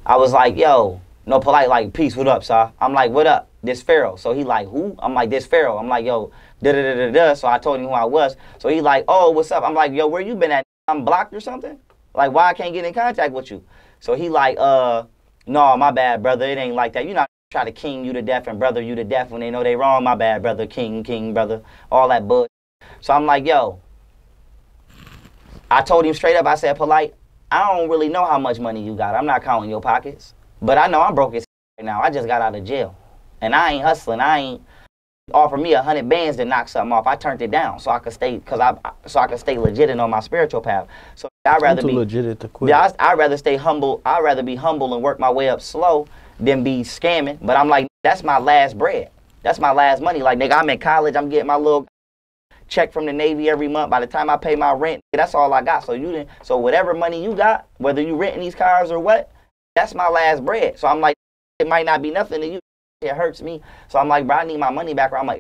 I was like, yo, no, Polight like, peace, what up, sir? I'm like, what up? This Pharaoh. So he like, who? I'm like, this Pharaoh. I'm like, yo, da-da-da-da-da. So I told him who I was. So he like, oh, what's up? I'm like, yo, where you been at? I'm blocked or something? Like, why I can't get in contact with you? So he like, uh, no, my bad, brother. It ain't like that. You not try to king you to death and brother you to death when they know they wrong. My bad, brother, king, king, brother, all that bull. So I'm like, yo, I told him straight up, I said, Polight, I don't really know how much money you got. I'm not counting your pockets. But I know I'm broke as right now. I just got out of jail. And I ain't hustling. I ain't offer me a hundred bands to knock something off. I turned it down so I could stay because I so I could stay legit and on my spiritual path. So I'd rather I'm too be legit to quit. Yeah, I, I'd rather stay humble. I'd rather be humble and work my way up slow than be scamming. But I'm like, that's my last bread. That's my last money. Like, nigga, I'm in college. I'm getting my little check from the Navy every month. By the time I pay my rent, that's all I got. So you didn't. So whatever money you got, whether you renting these cars or what, that's my last bread. So I'm like, it might not be nothing to you. It hurts me. So I'm like, bro, I need my money back. Or I'm like,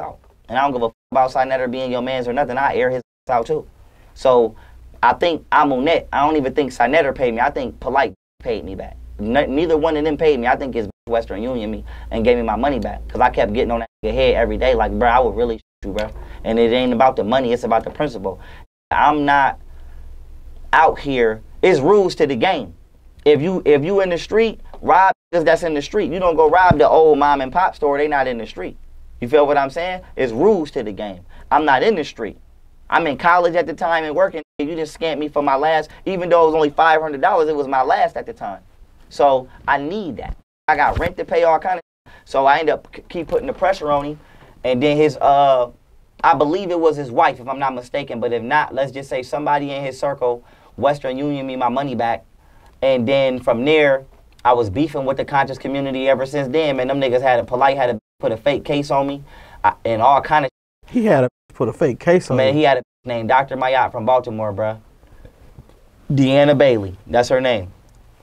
out. And I don't give a f about Sinetter being your man's or nothing. I air his out too. So I think I'm on that. I don't even think Sinetter paid me. I think Polight paid me back. Neither one of them paid me. I think it's Western Union me and gave me my money back, because I kept getting on that head every day like, bro, I would really shoot you, bro. And it ain't about the money. It's about the principle. I'm not out here. It's rules to the game. If you if you in the street, rob niggas that's in the street. You don't go rob the old mom and pop store. They not in the street. You feel what I'm saying? It's rules to the game. I'm not in the street. I'm in college at the time and working. You just scammed me for my last, even though it was only five hundred dollars, it was my last at the time. So I need that. I got rent to pay, all kind of. So I end up keep putting the pressure on him. And then his, uh, I believe it was his wife, if I'm not mistaken. But if not, let's just say somebody in his circle, Western Union me my money back. And then from there, I was beefing with the conscious community ever since then. Man, them niggas had a Polight, had a put a fake case on me, I, and all kind of. He had a put a fake case on. Man, him. He had a named Doctor Mayotte from Baltimore, bruh. Deanna Bailey, that's her name.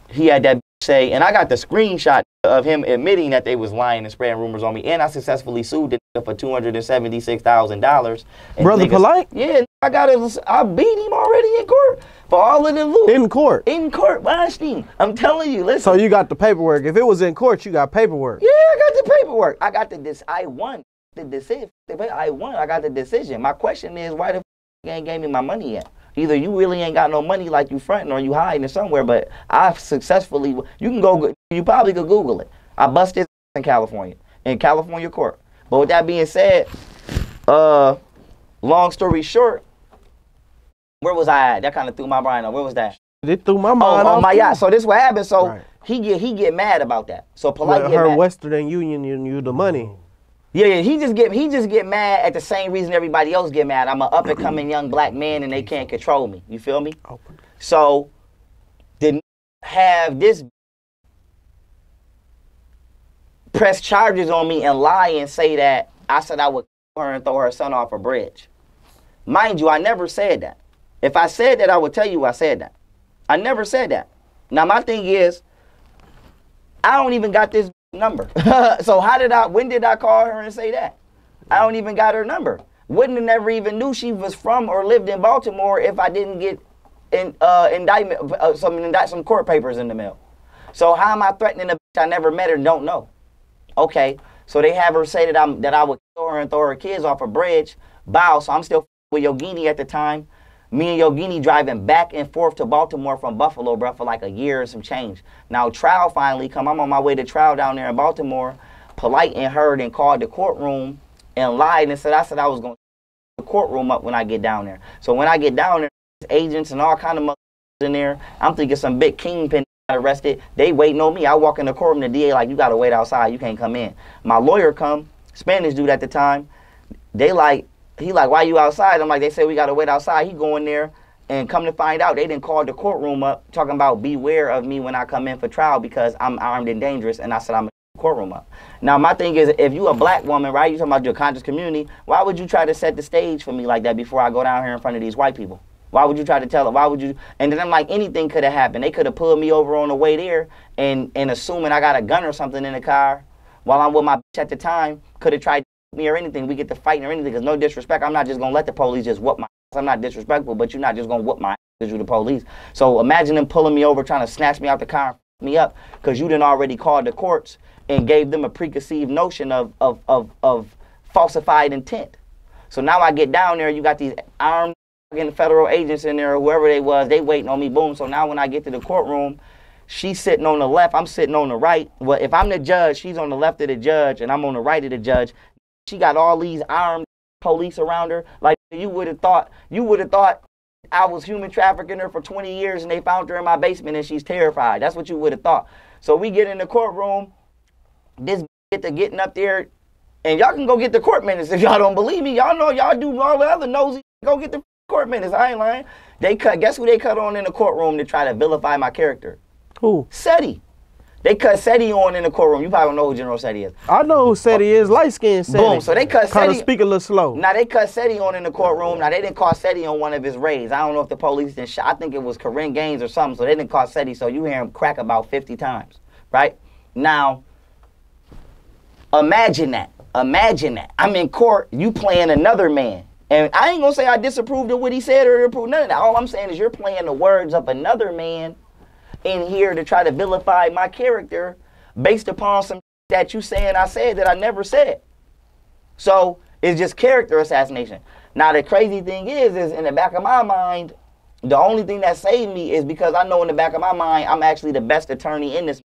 He had that say, and I got the screenshot of him admitting that they was lying and spreading rumors on me, and I successfully sued the for two hundred seventy-six thousand dollars. Brother Polight? Yeah, I got it. I beat him already in court for all of the loot. In court? In court, Weinstein. I'm telling you, listen. So you got the paperwork. If it was in court, you got paperwork. Yeah, I got the paperwork. I got the, this, I won the decision. I won, I got the decision. My question is, why the f you ain't gave me my money yet? Either you really ain't got no money like you fronting, or you hiding it somewhere, but I've successfully, you can go, you probably could Google it. I busted in California, in California court. But with that being said, uh, long story short, where was I at? That kind of threw my brain off. Where was that? It threw my mind oh, on my yacht. So this what happened. So right. he get he get mad about that. So Polight get her mad. Western Union, you knew the money. Yeah, yeah, he just get he just get mad at the same reason everybody else get mad. I'm an up and coming young black man and they can't control me. You feel me? So didn't have this press charges on me and lie and say that I said I would kill her and throw her son off a bridge. Mind you, I never said that. If I said that, I would tell you I said that. I never said that. Now my thing is, I don't even got this number. So how did I, when did I call her and say that? I don't even got her number. Wouldn't have never even knew she was from or lived in Baltimore if I didn't get in, uh, indictment, uh, some, indict, some court papers in the mail. So how am I threatening a bitch I never met her and don't know? Okay, so they have her say that, I'm, that I would kill her and throw her kids off a bridge. Bow, so I'm still with Yogini at the time. Me and Yogini driving back and forth to Baltimore from Buffalo, bro, for like a year and some change. Now trial finally come. I'm on my way to trial down there in Baltimore. Polight and heard and called the courtroom and lied and said I said I was going to the courtroom up when I get down there. So when I get down there, agents and all kind of motherfuckers in there. I'm thinking some big kingpin got arrested. They waiting on me. I walk in the courtroom. The D A like, you got to wait outside. You can't come in. My lawyer come, Spanish dude at the time. They like. He like, why you outside? I'm like, they say we got to wait outside. He go in there and come to find out they didn't call the courtroom up talking about beware of me when I come in for trial because I'm armed and dangerous. And I said, I'm going to courtroom up. Now, my thing is, if you a black woman, right, you talking about your conscious community, why would you try to set the stage for me like that before I go down here in front of these white people? Why would you try to tell it? Why would you? And then I'm like, anything could have happened. They could have pulled me over on the way there and, and assuming I got a gun or something in the car while I'm with my bitch at the time, could have tried me or anything, we get to fighting or anything, because no disrespect, I'm not just going to let the police just whoop my ass. I'm not disrespectful, but you're not just going to whoop my ass because you're the police. So imagine them pulling me over, trying to snatch me out the car and f me up, because you done already called the courts and gave them a preconceived notion of, of, of, of falsified intent. So now I get down there, you got these armed federal agents in there, or whoever they was, they waiting on me, boom. So now when I get to the courtroom, she's sitting on the left, I'm sitting on the right. Well, if I'm the judge, she's on the left of the judge, and I'm on the right of the judge. She got all these armed police around her. Like you would have thought, you would have thought I was human trafficking her for twenty years and they found her in my basement and she's terrified. That's what you would have thought. So we get in the courtroom, this get to getting up there, and y'all can go get the court minutes if y'all don't believe me. Y'all know y'all do all the other nosy. Go get the court minutes. I ain't lying. They cut. Guess who they cut on in the courtroom to try to vilify my character? Who? Seti. They cut Seti on in the courtroom. You probably don't know who General Seti is. I know who Seti is. Light skinned Seti. Boom. So they cut Seti. Kind of speak a little slow. Now they cut Seti on in the courtroom. Now they didn't call Seti on one of his raids. I don't know if the police didn't shot. I think it was Corinne Gaines or something. So they didn't call Seti. So you hear him crack about fifty times, right? Now, imagine that. Imagine that. I'm in court. You playing another man. And I ain't going to say I disapproved of what he said or approved none of that. All I'm saying is you're playing the words of another man in here to try to vilify my character based upon some that you saying I said that I never said. So it's just character assassination. Now the crazy thing is, is in the back of my mind, the only thing that saved me is because I know in the back of my mind, I'm actually the best attorney in this.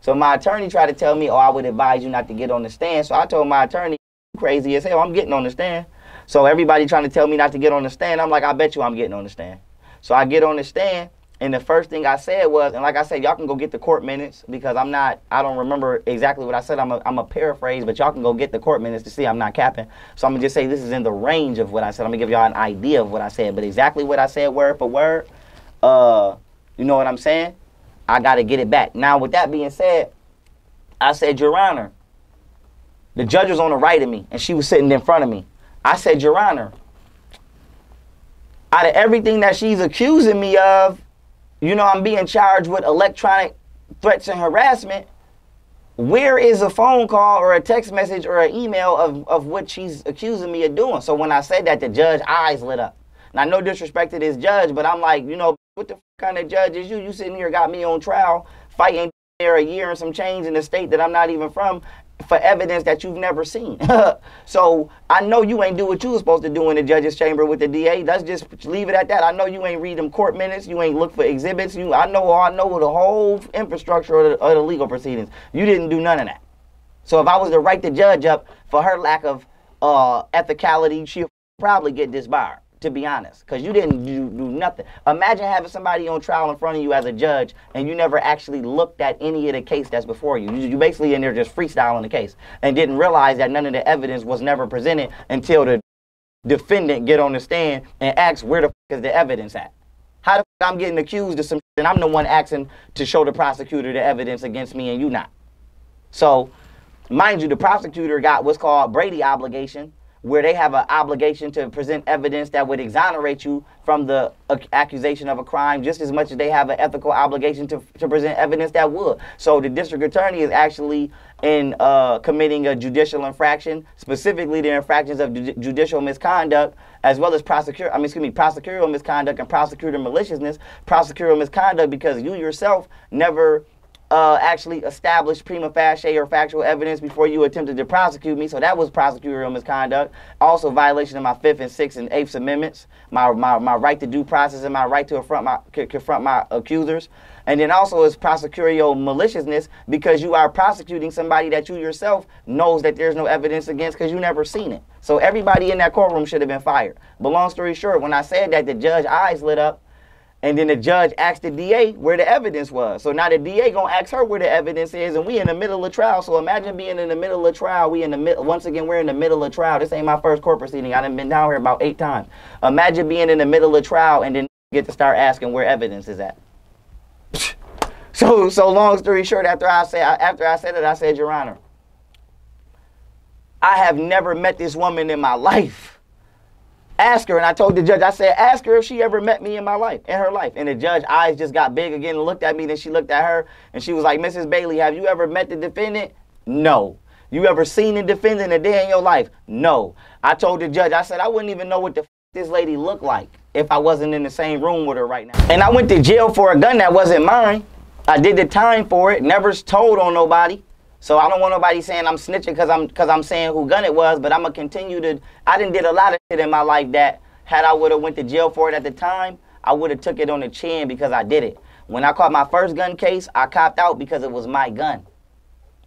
So my attorney tried to tell me, oh, I would advise you not to get on the stand. So I told my attorney, crazy as hell, I'm getting on the stand. So everybody trying to tell me not to get on the stand, I'm like, I bet you I'm getting on the stand. So I get on the stand. And the first thing I said was, and like I said, y'all can go get the court minutes because I'm not, I don't remember exactly what I said. I'm a, I'm a paraphrase, but y'all can go get the court minutes to see I'm not capping. So I'm going to just say this is in the range of what I said. I'm going to give y'all an idea of what I said, but exactly what I said word for word, uh, you know what I'm saying? I got to get it back. Now, with that being said, I said, Your Honor, the judge was on the right of me, and she was sitting in front of me. I said, Your Honor, out of everything that she's accusing me of, you know, I'm being charged with electronic threats and harassment. Where is a phone call or a text message or an email of, of what she's accusing me of doing? So when I said that, the judge's eyes lit up. Now, no disrespect to this judge, but I'm like, you know, what the f kind of judge is you? You sitting here got me on trial, fighting there a year and some change in a state that I'm not even from for evidence that you've never seen. So I know you ain't do what you was supposed to do in the judge's chamber with the D A. Let's just leave it at that. I know you ain't read them court minutes. You ain't look for exhibits. You, I know I know the whole infrastructure of the, of the legal proceedings. You didn't do none of that. So if I was to write the judge up for her lack of uh, ethicality, she'll probably get disbarred, to be honest, because you didn't do, do nothing. Imagine having somebody on trial in front of you as a judge and you never actually looked at any of the case that's before you. You, you basically in there just freestyling the case and didn't realize that none of the evidence was never presented until the defendant get on the stand and ask where the f is the evidence at? How the f I'm getting accused of some and I'm the one asking to show the prosecutor the evidence against me and you not? So, mind you, the prosecutor got what's called Brady obligation, where they have an obligation to present evidence that would exonerate you from the accusation of a crime just as much as they have an ethical obligation to, to present evidence that would. So the district attorney is actually in uh, committing a judicial infraction, specifically the infractions of ju judicial misconduct, as well as prosecutor, I mean, excuse me, prosecutorial misconduct and prosecutor maliciousness, prosecutorial misconduct because you yourself never Uh, actually established prima facie or factual evidence before you attempted to prosecute me. So that was prosecutorial misconduct. Also violation of my Fifth and Sixth and Eighth Amendments, my, my, my right to due process and my right to affront my, confront my accusers. And then also is prosecutorial maliciousness because you are prosecuting somebody that you yourself knows that there's no evidence against because you never seen it. So everybody in that courtroom should have been fired. But long story short, when I said that, the judge's eyes lit up. And then the judge asked the D A where the evidence was. So now the D A gonna ask her where the evidence is, and we in the middle of trial. So imagine being in the middle of trial. We in the middle. Once again, we're in the middle of trial. This ain't my first court proceeding. I done been down here about eight times. Imagine being in the middle of trial and then get to start asking where evidence is at. So, so long story short, after I said after I said it, I said, Your Honor, I have never met this woman in my life. Ask her, and I told the judge, I said, ask her if she ever met me in my life, in her life. And the judge's eyes just got big again and looked at me. Then she looked at her, and she was like, Missus Bailey, have you ever met the defendant? No. You ever seen the defendant a day in your life? No. I told the judge, I said, I wouldn't even know what the f this lady looked like if I wasn't in the same room with her right now. And I went to jail for a gun that wasn't mine. I did the time for it, never told on nobody. So I don't want nobody saying I'm snitching because I'm, cause I'm saying who gun it was, but I'm going to continue to, I done did a lot of shit in my life that had I would have went to jail for it at the time, I would have took it on the chin because I did it. When I caught my first gun case, I copped out because it was my gun.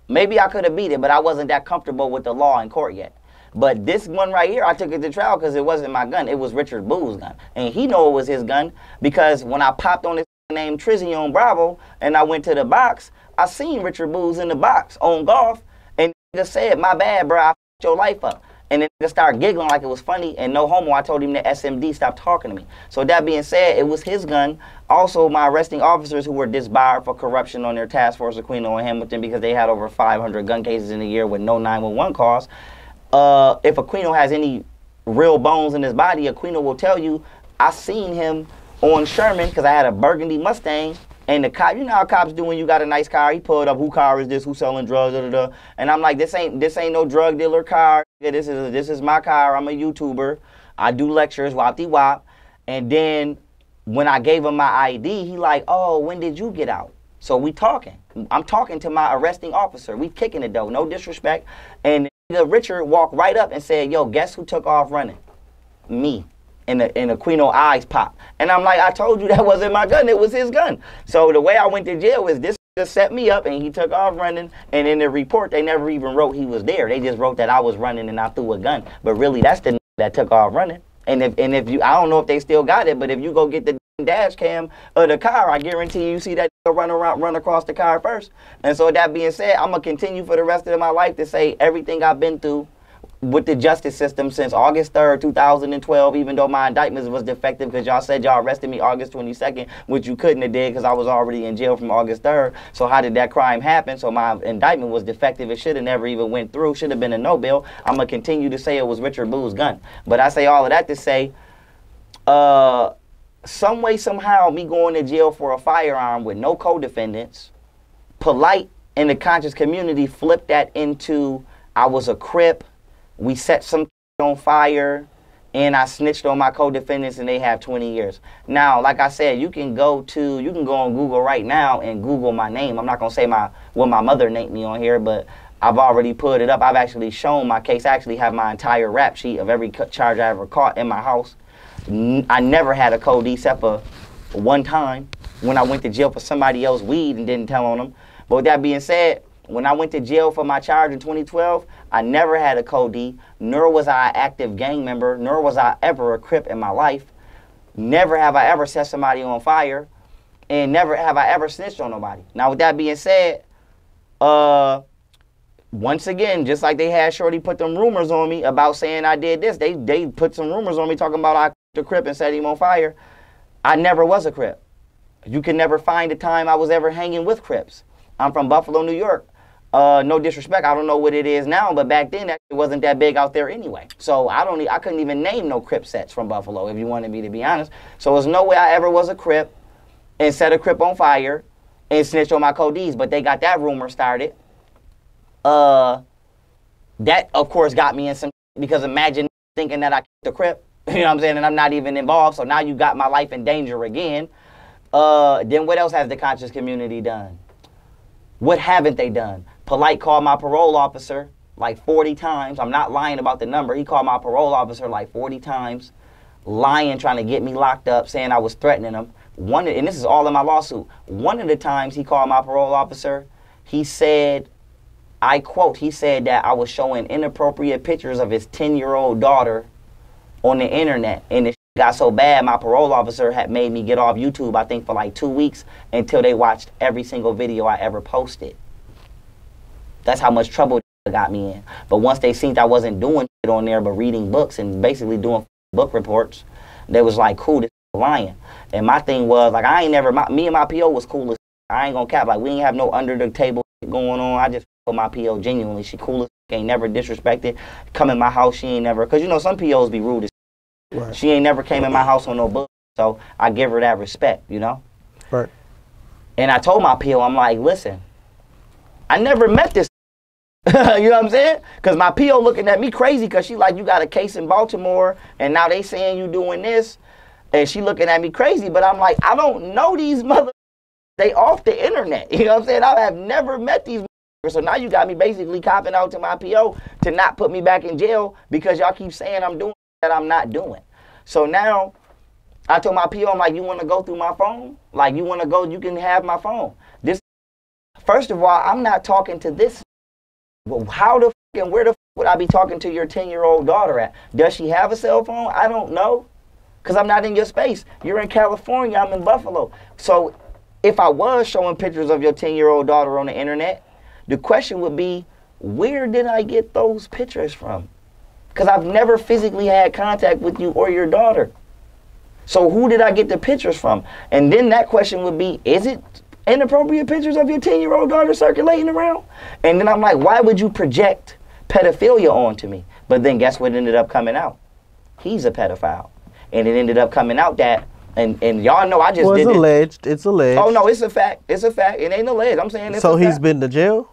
Maybe I could have beat it, but I wasn't that comfortable with the law in court yet. But this one right here, I took it to trial because it wasn't my gun. It was Richard Booz's gun. And he knew it was his gun because when I popped on this named Trizion Bravo and I went to the box, I seen Richard Booz in the box on golf, and nigga said, my bad, bro, I f***ed your life up. And then they started giggling like it was funny, and no homo, I told him that S M D stopped talking to me. So that being said, it was his gun. Also, my arresting officers who were disbarred for corruption on their task force of Queen and Hamilton because they had over five hundred gun cases in a year with no nine one one calls. Uh, if Aquino has any real bones in his body, Aquino will tell you, I seen him on Sherman because I had a burgundy Mustang, and the cop, you know how cops do when you got a nice car, he pulled up, who car is this, who selling drugs, da, da, da. And I'm like, this ain't this ain't no drug dealer car, this is a, this is my car, I'm a YouTuber, I do lectures, wop-de-wop. And then when I gave him my I D, he like, oh, when did you get out? So we talking, I'm talking to my arresting officer, we kicking it though, no disrespect. And Richard walked right up and said, yo, guess who took off running? Me. And the, and the Aquino eyes pop. And I'm like, I told you that wasn't my gun, it was his gun. So the way I went to jail is this just set me up and he took off running. And in the report, they never even wrote he was there. They just wrote that I was running and I threw a gun. But really, that's the that took off running. And if, and if you, I don't know if they still got it, but if you go get the dash cam of the car, I guarantee you see that run around, run across the car first. And so that being said, I'm gonna continue for the rest of my life to say everything I've been through with the justice system since August third, two thousand twelve, even though my indictments was defective because y'all said y'all arrested me August twenty-second, which you couldn't have did because I was already in jail from August third. So how did that crime happen? So my indictment was defective. It should have never even went through. Should have been a no bill. I'm gonna continue to say it was Richard Booz gun. But I say all of that to say, uh, some way, somehow, me going to jail for a firearm with no co-defendants, Polight in the conscious community flipped that into I was a Crip, we set some on fire, and I snitched on my co-defendants, and they have twenty years. Now, like I said, you can go to, you can go on Google right now and Google my name. I'm not going to say my what my mother named me on here, but I've already put it up. I've actually shown my case. I actually have my entire rap sheet of every charge I ever caught in my house. I never had a code except for one time when I went to jail for somebody else's weed and didn't tell on them. But with that being said, when I went to jail for my charge in twenty twelve, I never had a code, nor was I an active gang member, nor was I ever a Crip in my life. Never have I ever set somebody on fire, and never have I ever snitched on nobody. Now, with that being said, uh... once again, just like they had Shorty put them rumors on me about saying I did this, they they put some rumors on me talking about I the Crip and set him on fire. I never was a Crip. You can never find a time I was ever hanging with Crips. I'm from Buffalo, New York. Uh, no disrespect, I don't know what it is now, but back then that wasn't that big out there anyway. So I don't, I couldn't even name no Crip sets from Buffalo if you wanted me to be honest. So there's no way I ever was a Crip and set a Crip on fire and snitched on my codees. But they got that rumor started. Uh, that of course got me in some, because imagine thinking that I kicked the Crip, you know what I'm saying, and I'm not even involved, so now you got my life in danger again. Uh, then what else has the conscious community done? What haven't they done? Polight called my parole officer like forty times. I'm not lying about the number. He called my parole officer like forty times, lying, trying to get me locked up, saying I was threatening him. One, and this is all in my lawsuit. One of the times he called my parole officer, he said, I quote, he said that I was showing inappropriate pictures of his ten-year-old daughter on the internet. And it got so bad, my parole officer had made me get off YouTube, I think, for like two weeks until they watched every single video I ever posted. That's how much trouble they got me in. But once they seen I wasn't doing shit on there but reading books and basically doing book reports, they was like, cool, this is lying. And my thing was, like, I ain't never, my, me and my P O was cool as shit. I ain't gonna cap. Like, we ain't have no under-the-table shit going on. I just... my P O genuinely, she cool as fuck, ain't never disrespected. Come in my house, she ain't never, because you know some P Os be rude as fuck. Right. She ain't never came in my house on no book, so I give her that respect, you know? Right. And I told my P O, I'm like, listen, I never met this you know what I'm saying? Because my P O looking at me crazy because she like, you got a case in Baltimore, and now they saying you doing this, and she looking at me crazy, but I'm like, I don't know these mother. They off the internet, you know what I'm saying? I have never met these. So now you got me basically copping out to my P O to not put me back in jail because y'all keep saying I'm doing that I'm not doing. So now I told my P O, I'm like, you want to go through my phone? Like, you want to go, you can have my phone. This, first of all, I'm not talking to this. Well, how the f and where the f would I be talking to your ten-year-old daughter at? Does she have a cell phone? I don't know because I'm not in your space. You're in California. I'm in Buffalo. So if I was showing pictures of your ten-year-old daughter on the internet, the question would be, where did I get those pictures from? because I've never physically had contact with you or your daughter. So who did I get the pictures from? And then that question would be, is it inappropriate pictures of your ten-year-old daughter circulating around? And then I'm like, why would you project pedophilia onto me? But then guess what ended up coming out? He's a pedophile. And it ended up coming out that, and, and y'all know I just well, did it's it. alleged. It's alleged. Oh, no, it's a fact. It's a fact. It ain't alleged. I'm saying it's so a fact. So he's been to jail?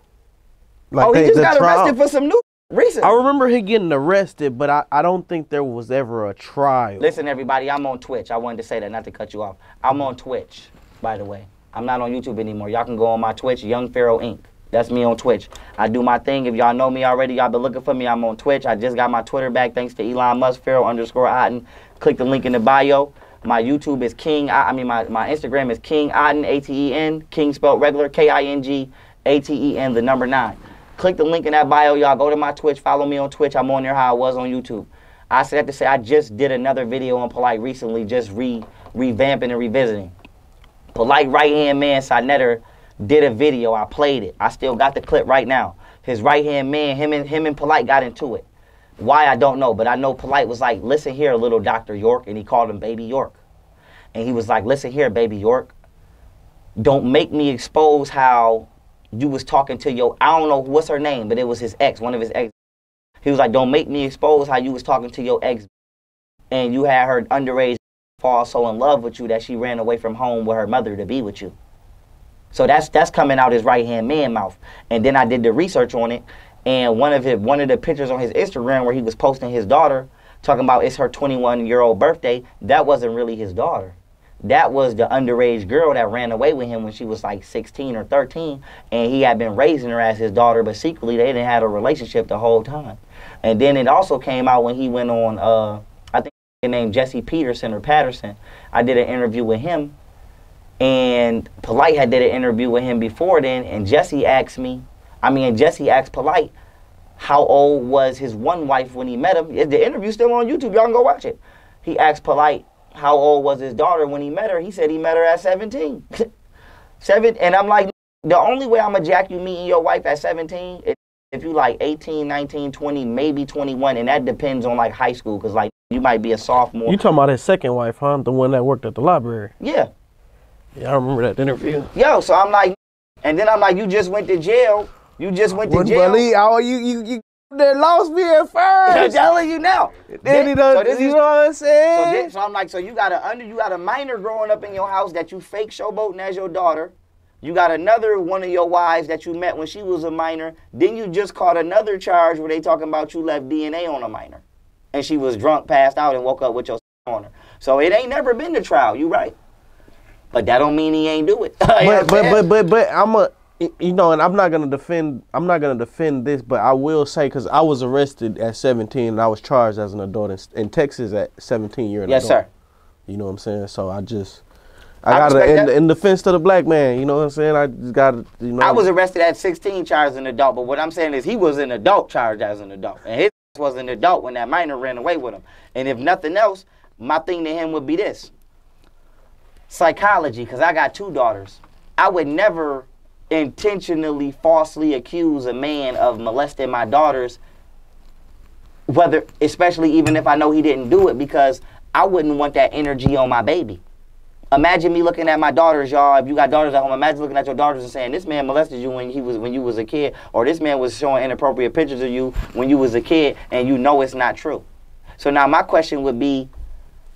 Like oh, they, he just got trial. arrested for some new reason. I remember him getting arrested, but I, I don't think there was ever a trial. Listen, everybody, I'm on Twitch. I wanted to say that, not to cut you off. I'm on Twitch, by the way. I'm not on YouTube anymore. Y'all can go on my Twitch, Young Pharaoh Incorporated. That's me on Twitch. I do my thing. If y'all know me already, y'all been looking for me, I'm on Twitch. I just got my Twitter back thanks to Elon Musk, Pharaoh underscore Aten. Click the link in the bio. My YouTube is King, I, I mean, my, my Instagram is King Aten, A T E N, King spelled regular, K I N G, A T E N, the number nine. Click the link in that bio, y'all. Go to my Twitch, follow me on Twitch. I'm on there how I was on YouTube. I said to say I just did another video on Polight recently, just re revamping and revisiting. Polight right-hand man, Sinetter, did a video. I played it. I still got the clip right now. His right-hand man, him and him and Polight got into it. Why, I don't know, but I know Polight was like, listen here, little Doctor York, and he called him Baby York. And he was like, listen here, Baby York, don't make me expose how you was talking to your, I don't know what's her name, but it was his ex, one of his ex. He was like, don't make me expose how you was talking to your ex and you had her underage fall so in love with you that she ran away from home with her mother to be with you. So that's that's coming out his right-hand man mouth. And then I did the research on it, and one of his, one of the pictures on his Instagram where he was posting his daughter, talking about it's her twenty-one-year-old birthday, that wasn't really his daughter. That was the underage girl that ran away with him when she was like sixteen or thirteen, and he had been raising her as his daughter, but secretly they didn't have a relationship the whole time. And then it also came out when he went on, uh, I think his name Jesse Peterson or Patterson. I did an interview with him, and Polight had did an interview with him before then, and Jesse asked me, I mean, Jesse asked Polight, how old was his one wife when he met him? The interview's still on YouTube, y'all can go watch it. He asked Polight, how old was his daughter when he met her? He said he met her at seventeen. Seven, and I'm like, the only way I'm going to jack you meeting your wife at seventeen is if you like eighteen, nineteen, twenty, maybe twenty-one, and that depends on like high school, because like you might be a sophomore. You talking about his second wife, huh? The one that worked at the library. Yeah. Yeah, I remember that interview. Yo, so I'm like, and then I'm like, you just went to jail. You just went to jail. Believe, oh, you, you, you they lost me at first. I'm telling you now. Then, he does, so this you is, know what I'm saying? So, then, so I'm like, so you got, a under, you got a minor growing up in your house that you fake showboating as your daughter. You got another one of your wives that you met when she was a minor. Then you just caught another charge where they talking about you left D N A on a minor. And she was drunk, passed out, and woke up with your on her. So it ain't never been to trial. You right? But that don't mean he ain't do it. but, but, but but but I'm a you know, and I'm not gonna defend. I'm not gonna defend this, but I will say because I was arrested at seventeen and I was charged as an adult in, in Texas at seventeen years. Yes, adult. Sir. You know what I'm saying? So I just I, I gotta in, in defense to the black man. You know what I'm saying? I just gotta you know. I was arrested at sixteen, charged as an adult. But what I'm saying is he was an adult, charged as an adult, and his was an adult when that minor ran away with him. And if nothing else, my thing to him would be this. Psychology, because I got two daughters. I would never intentionally falsely accuse a man of molesting my daughters, whether, especially even if I know he didn't do it, because I wouldn't want that energy on my baby. Imagine me looking at my daughters, y'all. If you got daughters at home, imagine looking at your daughters and saying, this man molested you when he was when you was a kid, or this man was showing inappropriate pictures of you when you was a kid, and you know it's not true. So now my question would be,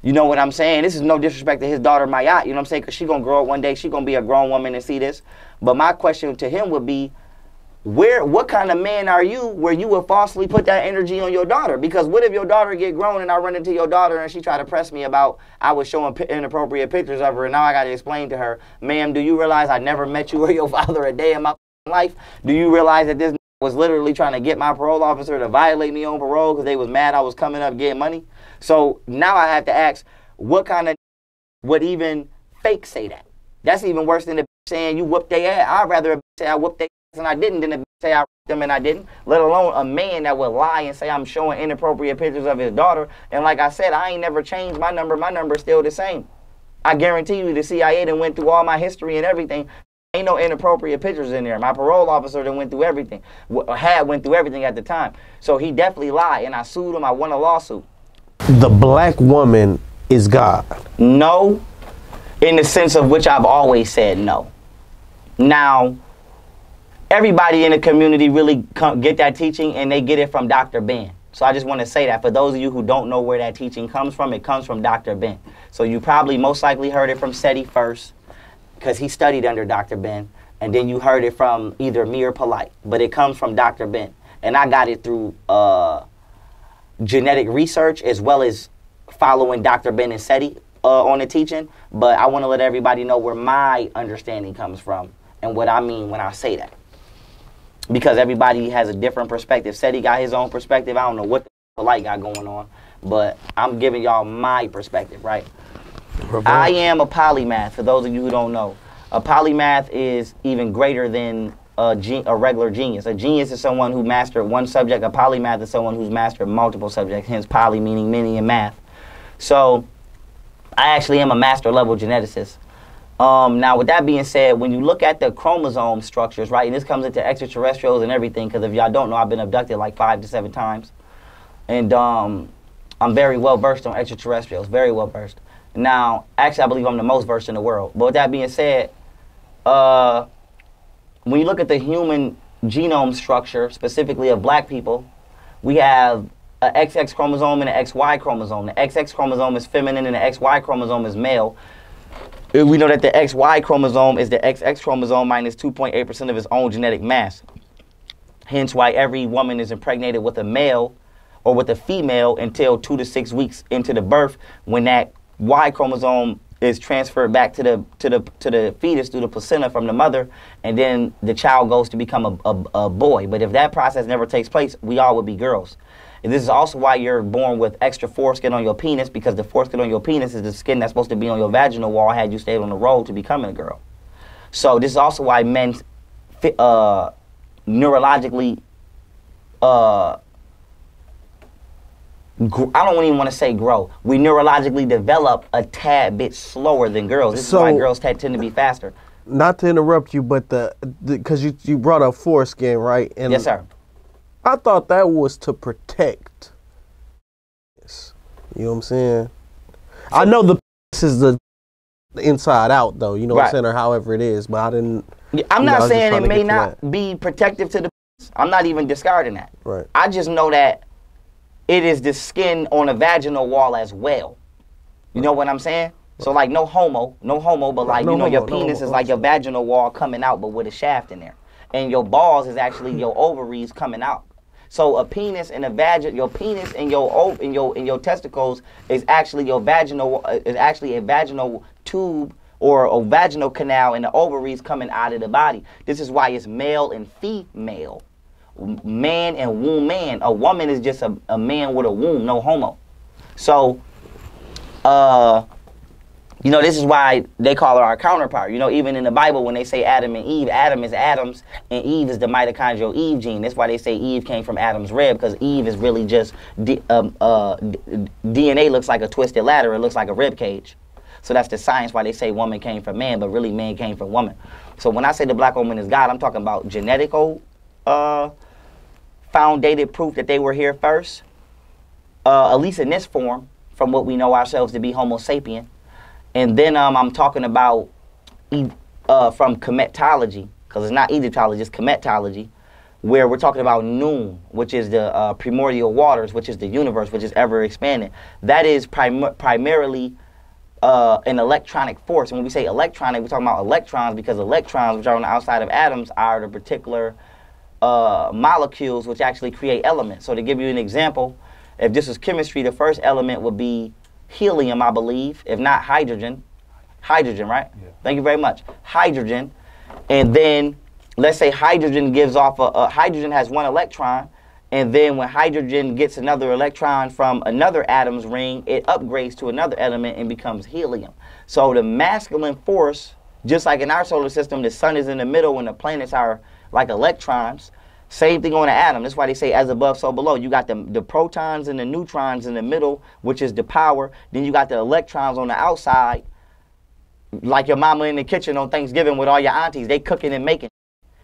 you know what I'm saying? This is no disrespect to his daughter, Mayotte, you know what I'm saying? Because she's going to grow up one day. She's going to be a grown woman and see this. But my question to him would be, where, what kind of man are you where you would falsely put that energy on your daughter? Because what if your daughter get grown and I run into your daughter and she try to press me about I was showing inappropriate pictures of her and now I got to explain to her, ma'am, do you realize I never met you or your father a day in my life? Do you realize that this was literally trying to get my parole officer to violate me on parole because they was mad I was coming up getting money? So now I have to ask, what kind of would even fake say that? That's even worse than the bitch saying you whooped their ass. I'd rather a bitch say I whooped their ass and I didn't than the bitch say I whooped them and I didn't, let alone a man that would lie and say I'm showing inappropriate pictures of his daughter. And like I said, I ain't never changed my number. My number's still the same. I guarantee you the C I A done went through all my history and everything. Ain't no inappropriate pictures in there. My parole officer then went through everything, or had went through everything at the time. So he definitely lied, and I sued him. I won a lawsuit. The black woman is God. No, in the sense of which I've always said no. Now, everybody in the community really come, get that teaching, and they get it from Doctor Ben. So I just want to say that for those of you who don't know where that teaching comes from, it comes from Doctor Ben. So you probably most likely heard it from Seti first, because he studied under Doctor Ben, and then you heard it from either me or Polight, but it comes from Doctor Ben. And I got it through uh, genetic research as well as following Doctor Ben and Seti uh, on the teaching, but I want to let everybody know where my understanding comes from and what I mean when I say that, because everybody has a different perspective. Seti got his own perspective. I don't know what the Polight got going on, but I'm giving y'all my perspective, right? I am a polymath, for those of you who don't know. A polymath is even greater than a, gen a regular genius. A genius is someone who mastered one subject. A polymath is someone who's mastered multiple subjects, hence poly meaning many in math. So I actually am a master-level geneticist. Um, now, with that being said, when you look at the chromosome structures, right, and this comes into extraterrestrials and everything, because if y'all don't know, I've been abducted like five to seven times. And um, I'm very well-versed on extraterrestrials, very well-versed. Now, actually, I believe I'm the most versed in the world. But with that being said, uh, when you look at the human genome structure, specifically of black people, we have an X X chromosome and an X Y chromosome. The X X chromosome is feminine and the X Y chromosome is male. We know that the X Y chromosome is the X X chromosome minus two point eight percent of its own genetic mass. Hence why every woman is impregnated with a male or with a female until two to six weeks into the birth, when that Y chromosome is transferred back to the to the to the fetus through the placenta from the mother, and then the child goes to become a, a, a boy. But if that process never takes place, we all would be girls. And this is also why you're born with extra foreskin on your penis, because the foreskin on your penis is the skin that's supposed to be on your vaginal wall had you stayed on the road to becoming a girl. So this is also why men uh, neurologically uh, I don't even want to say grow. We neurologically develop a tad bit slower than girls. This so, is why girls tend to be faster. Not to interrupt you, but the because you, you brought up foreskin, right? And yes, sir. I thought that was to protect. Yes. You know what I'm saying? So, I know the is the inside out, though. You know right. what I'm saying? Or however it is, but I didn't. I'm not know, saying it may not that. be protective to the I'm not even discarding that. Right. I just know that it is the skin on a vaginal wall as well. You know what I'm saying? So like no homo, no homo, but like, no, you know, no, your no, penis no, is no, like no. your vaginal wall coming out, but with a shaft in there. And your balls is actually your ovaries coming out. So a penis and a vagina, your penis and your ov and your and your testicles is actually your vaginal is actually a vaginal tube or a vaginal canal, and the ovaries coming out of the body. This is why it's male and female. Man and womb man. A woman is just a, a man with a womb, no homo. So, uh, you know, this is why they call her our counterpart. You know, even in the Bible, when they say Adam and Eve, Adam is Adam's, and Eve is the mitochondrial Eve gene. That's why they say Eve came from Adam's rib, because Eve is really just, D, um, uh, D N A looks like a twisted ladder. It looks like a rib cage. So that's the science why they say woman came from man, but really man came from woman. So when I say the black woman is God, I'm talking about genetical Uh, foundated proof that they were here first, uh, at least in this form, from what we know ourselves to be Homo sapien. And then um, I'm talking about uh, from Kemetology, because it's not Egyptology, it's Kemetology, where we're talking about Noon, which is the uh, primordial waters, which is the universe, which is ever expanding. That is prim primarily Uh, an electronic force. And when we say electronic, we're talking about electrons, because electrons, which are on the outside of atoms, are the particular uh, molecules which actually create elements. So to give you an example, if this was chemistry, the first element would be helium, I believe, if not hydrogen. Hydrogen, right? Yeah. Thank you very much. Hydrogen. And then let's say hydrogen gives off a, a hydrogen has one electron. And then when hydrogen gets another electron from another atom's ring, it upgrades to another element and becomes helium. So the masculine force, just like in our solar system, the sun is in the middle and the planets are like electrons. Same thing on the atom. That's why they say as above, so below. You got the, the protons and the neutrons in the middle, which is the power. Then you got the electrons on the outside, like your mama in the kitchen on Thanksgiving with all your aunties, they cooking and making.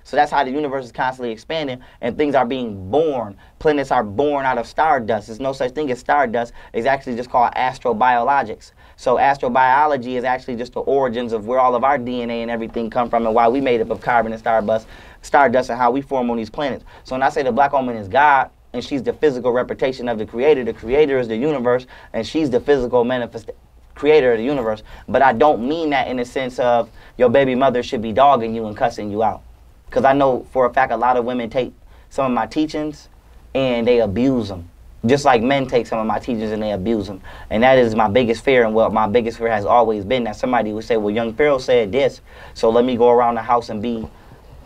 So that's how the universe is constantly expanding and things are being born. Planets are born out of star dust. There's no such thing as star dust. It's actually just called astrobiologics. So astrobiology is actually just the origins of where all of our D N A and everything come from and why we made up of carbon and star dust, star dust and how we form on these planets. So when I say the black woman is God, and she's the physical representation of the creator, the creator is the universe, and she's the physical manifest creator of the universe. But I don't mean that in the sense of your baby mother should be dogging you and cussing you out. Because I know for a fact a lot of women take some of my teachings and they abuse them. Just like men take some of my teachings and they abuse them. And that is my biggest fear, and what my biggest fear has always been, that somebody would say, well, Young Pharaoh said this, so let me go around the house and be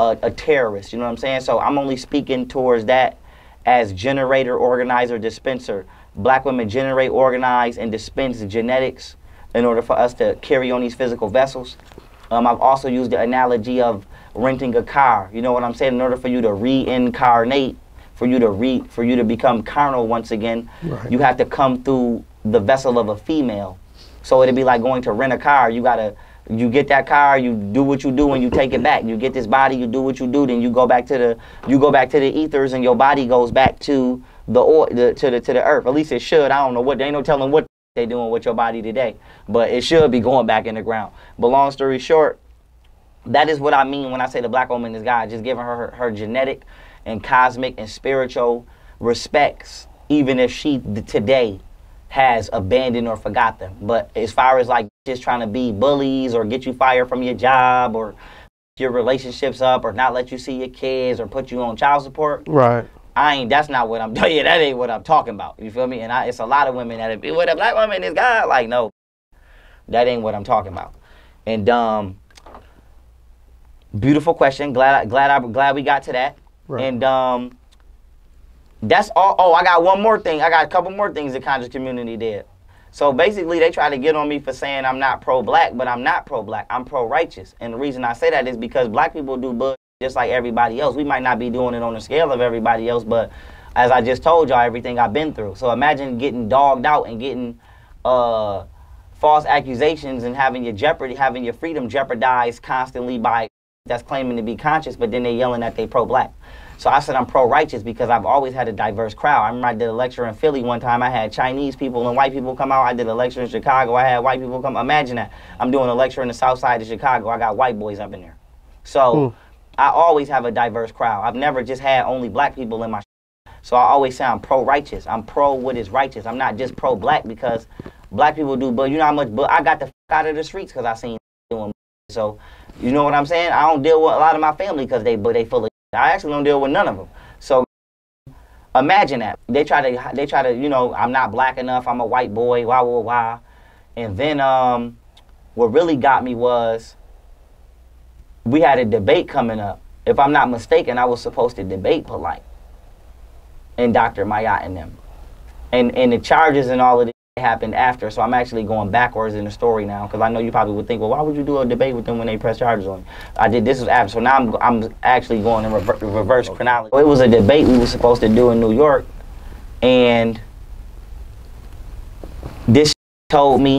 a, a terrorist. You know what I'm saying? So I'm only speaking towards that as generator, organizer, dispenser. Black women generate, organize, and dispense genetics in order for us to carry on these physical vessels. Um, I've also used the analogy of renting a car. You know what I'm saying? In order for you to reincarnate, for you to re, for you to become carnal once again, right, you have to come through the vessel of a female. So it'd be like going to rent a car. You gotta, you get that car, you do what you do, and you take it back. You get this body, you do what you do, then you go back to the, you go back to the ethers, and your body goes back to the oil, the, to the to the earth. At least it should. I don't know what. There ain't no telling what they doing with your body today, but it should be going back in the ground. But long story short, that is what I mean when I say the black woman is God, just giving her, her her genetic and cosmic and spiritual respects, even if she today has abandoned or forgot them. But as far as like just trying to be bullies or get you fired from your job or your relationships up or not let you see your kids or put you on child support, right? I ain't, that's not what I'm doing. Yeah, that ain't what I'm talking about. You feel me? And I, it's a lot of women that be with a black woman is God. Like, no, that ain't what I'm talking about. And um. Beautiful question. Glad, glad, I, glad we got to that. Right. And um, that's all. Oh, I got one more thing. I got a couple more things the conscious community did. So basically, they try to get on me for saying I'm not pro-black, but I'm not pro-black. I'm pro-righteous. And the reason I say that is because black people do bullshit just like everybody else. We might not be doing it on the scale of everybody else, but as I just told y'all, everything I've been through. So imagine getting dogged out and getting uh, false accusations and having your jeopardy, having your freedom jeopardized constantly by that's claiming to be conscious, but then they're yelling that they pro-black. So I said I'm pro-righteous because I've always had a diverse crowd. I remember I did a lecture in Philly one time. I had Chinese people and white people come out. I did a lecture in Chicago. I had white people come. Imagine that. I'm doing a lecture in the south side of Chicago. I got white boys up in there. So mm. I always have a diverse crowd. I've never just had only black people in my sh So I always say I'm pro-righteous. I'm pro what is righteous. I'm not just pro-black because black people do, but you know how much, but I got the f out of the streets because I seen doing. So you know what I'm saying? I don't deal with a lot of my family because they but they full of shit. I actually don't deal with none of them. So imagine that. They try to they try to, you know, I'm not black enough, I'm a white boy, why why why. And then um what really got me was we had a debate coming up. If I'm not mistaken, I was supposed to debate Polight and Doctor Mayotte and them. And and the charges and all of this happened after, so I'm actually going backwards in the story now because I know you probably would think, well, why would you do a debate with them when they press charges on you? I did this was after, so now I'm I'm actually going in rever reverse chronology. It was a debate we were supposed to do in New York, and this told me,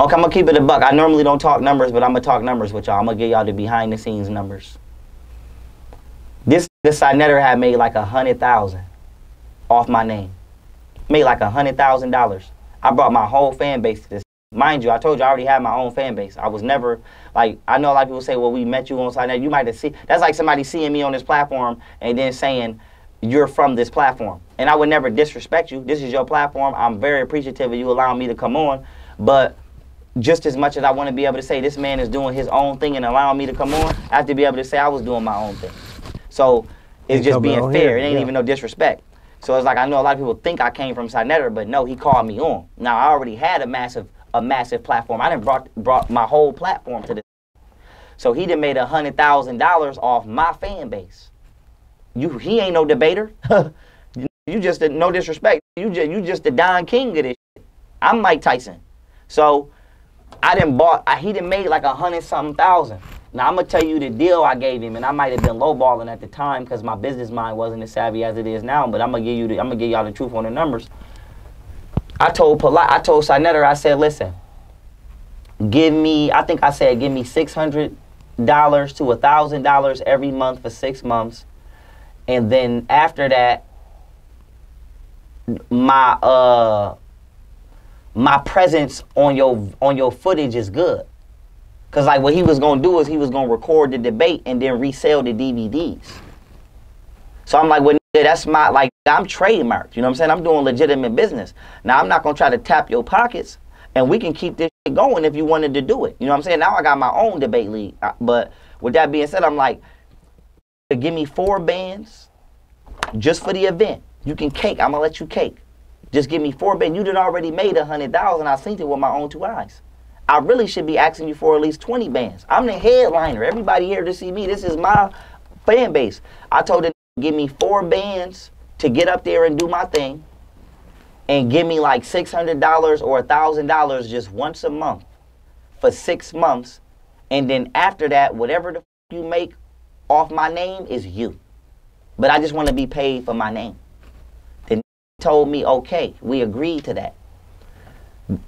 okay, I'm gonna keep it a buck. I normally don't talk numbers, but I'm gonna talk numbers with y'all. I'm gonna give y'all the behind the scenes numbers. This this Sinetter had made like a hundred thousand off my name, made like a hundred thousand dollars. I brought my whole fan base to this. Mind you, I told you I already had my own fan base. I was never, like, I know a lot of people say, well, we met you on Sinetta. You might have seen, that's like somebody seeing me on this platform and then saying, you're from this platform. And I would never disrespect you. This is your platform. I'm very appreciative of you allowing me to come on. But just as much as I want to be able to say this man is doing his own thing and allowing me to come on, I have to be able to say I was doing my own thing. So it's just being fair. It ain't even no disrespect. So it's like, I know a lot of people think I came from Sinetter, but no, he called me on. Now, I already had a massive a massive platform. I done brought, brought my whole platform to this. So he done made one hundred thousand dollars off my fan base. You, he ain't no debater. You just, no disrespect, you just, you just the Don King of this shit. I'm Mike Tyson. So I done bought, I, he done made like a hundred something thousand. Now, I'm going to tell you the deal I gave him, and I might have been lowballing at the time because my business mind wasn't as savvy as it is now, but I'm going to give you the, I'm going to give y'all the truth on the numbers. I told Polight, I told Sinetta, I said, listen, give me, I think I said, give me six hundred dollars to one thousand dollars every month for six months. And then after that, my uh, my presence on your on your footage is good. Because like what he was going to do is he was going to record the debate and then resell the D V Ds. So I'm like, well, that's my, like, I'm trademarked. You know what I'm saying? I'm doing legitimate business. Now, I'm not going to try to tap your pockets, and we can keep this shit going if you wanted to do it. You know what I'm saying? Now I got my own debate league. But with that being said, I'm like, give me four bands just for the event. You can cake. I'm going to let you cake. Just give me four bands. You done already made a hundred thousand dollars. I seen it with my own two eyes. I really should be asking you for at least twenty bands. I'm the headliner. Everybody here to see me. This is my fan base. I told them, give me four bands to get up there and do my thing, and give me like six hundred dollars or a thousand dollars just once a month for six months. And then after that, whatever the f you make off my name is you. But I just want to be paid for my name. Then told me, okay, we agreed to that.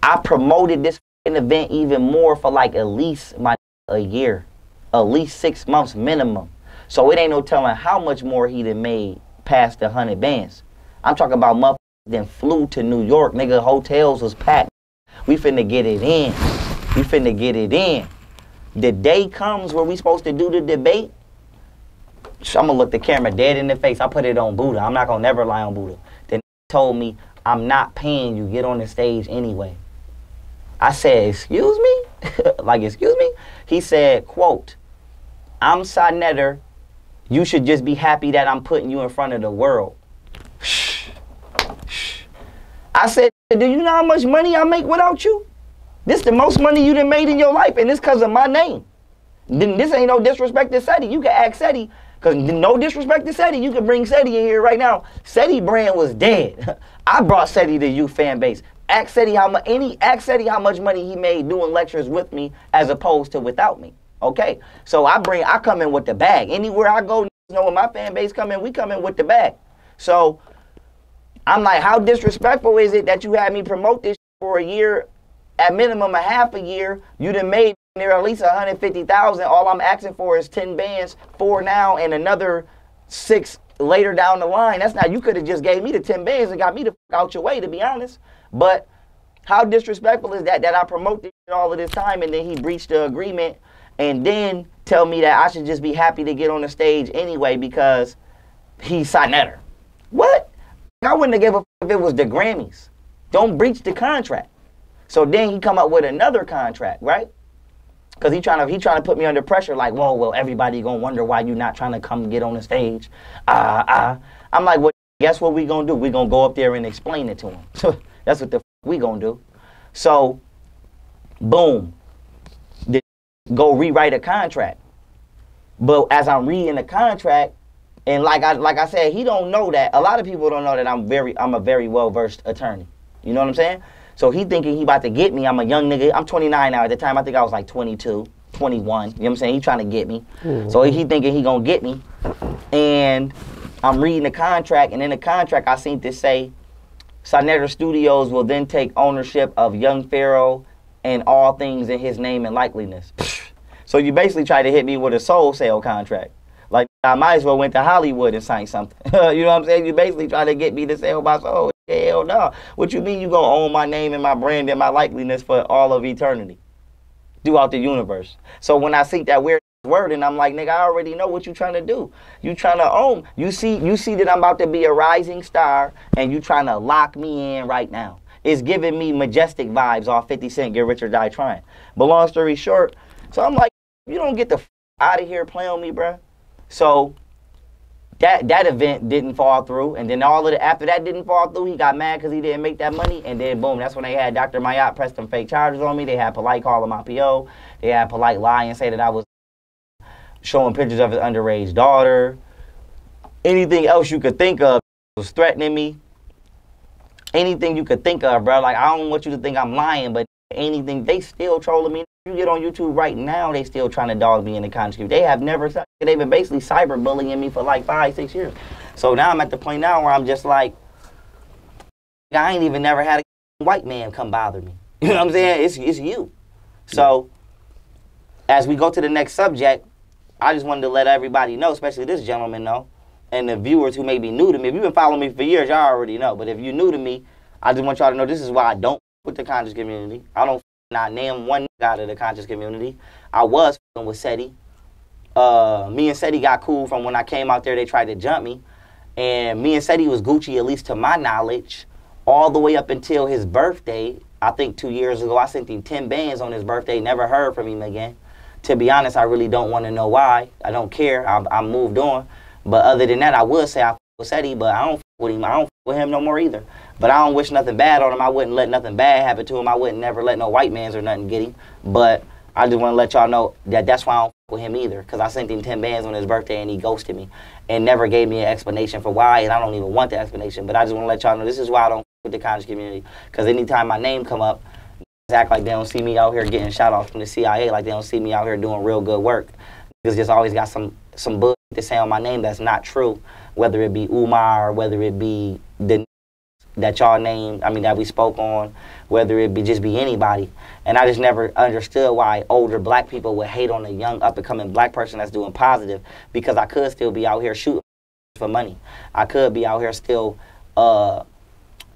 I promoted this event even more for like at least my a year, at least six months minimum. So it ain't no telling how much more he done made past the hundred bands. I'm talking about motherfuckers then flew to New York, nigga. Hotels was packed. We finna get it in. We finna get it in. The day comes where we supposed to do the debate. I'm gonna look the camera dead in the face. I put it on Buddha. I'm not gonna never lie on Buddha. Then told me, I'm not paying you. Get on the stage anyway. I said, excuse me? Like, excuse me? He said, quote, I'm Sinetter. You should just be happy that I'm putting you in front of the world. I said, do you know how much money I make without you? This the most money you done made in your life, and it's because of my name. This ain't no disrespect to Seti. You can ask Seti, because no disrespect to Seti. You can bring Seti in here right now. Seti brand was dead. I brought Seti to you fan base. Ask Seti how much any ask Seti how much money he made doing lectures with me as opposed to without me. Okay, so I bring I come in with the bag. Anywhere I go, you know, when my fan base come in, we come in with the bag. So I'm like, how disrespectful is it that you had me promote this for a year, at minimum a half a year? You done made near at least a hundred fifty thousand. All I'm asking for is ten bands, four now and another six later down the line. That's not, you could have just gave me the ten bands and got me the fuck out your way, to be honest. But how disrespectful is that that I promote this shit all of this time, and then he breached the agreement and then tell me that I should just be happy to get on the stage anyway because he's Sinetter. What? I wouldn't have given a f if it was the Grammys. Don't breach the contract. So then he come up with another contract, right? Because he trying to he trying to put me under pressure like, whoa, well, everybody going to wonder why you not trying to come get on the stage. Uh, uh. I'm like, well, guess what we going to do? We going to go up there and explain it to him. That's what the f we gonna do. So, boom, the go rewrite a contract. But as I'm reading the contract, and like I like I said, he don't know that. A lot of people don't know that I'm very I'm a very well versed attorney. You know what I'm saying? So he thinking he about to get me. I'm a young nigga. I'm twenty-nine now. At the time, I think I was like twenty-two, twenty-one. You know what I'm saying? He trying to get me. Mm-hmm. So he thinking he gonna get me. And I'm reading the contract, and in the contract, I seem to say, Sinetter Studios will then take ownership of Young Pharaoh and all things in his name and likeliness. So you basically try to hit me with a soul sale contract. Like, I might as well went to Hollywood and sign something. You know what I'm saying? You basically try to get me to sell my soul. Hell no. What you mean you gonna own my name and my brand and my likeliness for all of eternity? Throughout the universe. So when I see that weird word, and I'm like, nigga, I already know what you trying to do. You trying to own. You see, you see that I'm about to be a rising star, and you trying to lock me in right now. It's giving me Majestic vibes off fifty cent, Get Rich or Die Trying. But long story short, so I'm like, you don't get the f out of here playing on me, bruh. So that that event didn't fall through, and then all of the, after that didn't fall through, he got mad because he didn't make that money, and then boom, that's when they had Doctor Mayotte press them fake charges on me. They had Polight call him my P O. They had Polight lie and say that I was showing pictures of his underage daughter. Anything else you could think of was threatening me. Anything you could think of, bro. Like, I don't want you to think I'm lying, but anything. They still trolling me. You get on YouTube right now, they still trying to dog me in the country. They have never, they've been basically cyberbullying me for like five, six years. So now I'm at the point now where I'm just like, I ain't even never had a white man come bother me. You know what I'm saying? It's, it's you. So yeah. As we go to the next subject, I just wanted to let everybody know, especially this gentleman know, and the viewers who may be new to me. If you've been following me for years, y'all already know. But if you're new to me, I just want y'all to know this is why I don't with the conscious community. I don't not name one out of the conscious community. I was with Seti. Uh, me and Seti got cool from when I came out there. They tried to jump me. And me and Seti was Gucci, at least to my knowledge, all the way up until his birthday. I think two years ago, I sent him ten bands on his birthday. Never heard from him again. To be honest, I really don't want to know why. I don't care. I, I moved on. But other than that, I would say I f with Seti, but I don't f with him. I don't f with him no more either. But I don't wish nothing bad on him. I wouldn't let nothing bad happen to him. I wouldn't never let no white mans or nothing get him. But I just want to let y'all know that that's why I don't f with him either, because I sent him ten bands on his birthday and he ghosted me and never gave me an explanation for why, and I don't even want the explanation. But I just want to let y'all know this is why I don't f with the conscious community, because anytime my name come up, act like they don't see me out here getting shot off from the C I A, like they don't see me out here doing real good work. Because just always got some some bull to say on my name that's not true, whether it be Umar, whether it be the that y'all named, I mean that we spoke on, whether it be just be anybody. And I just never understood why older black people would hate on a young up and coming black person that's doing positive, because I could still be out here shooting for money. I could be out here still uh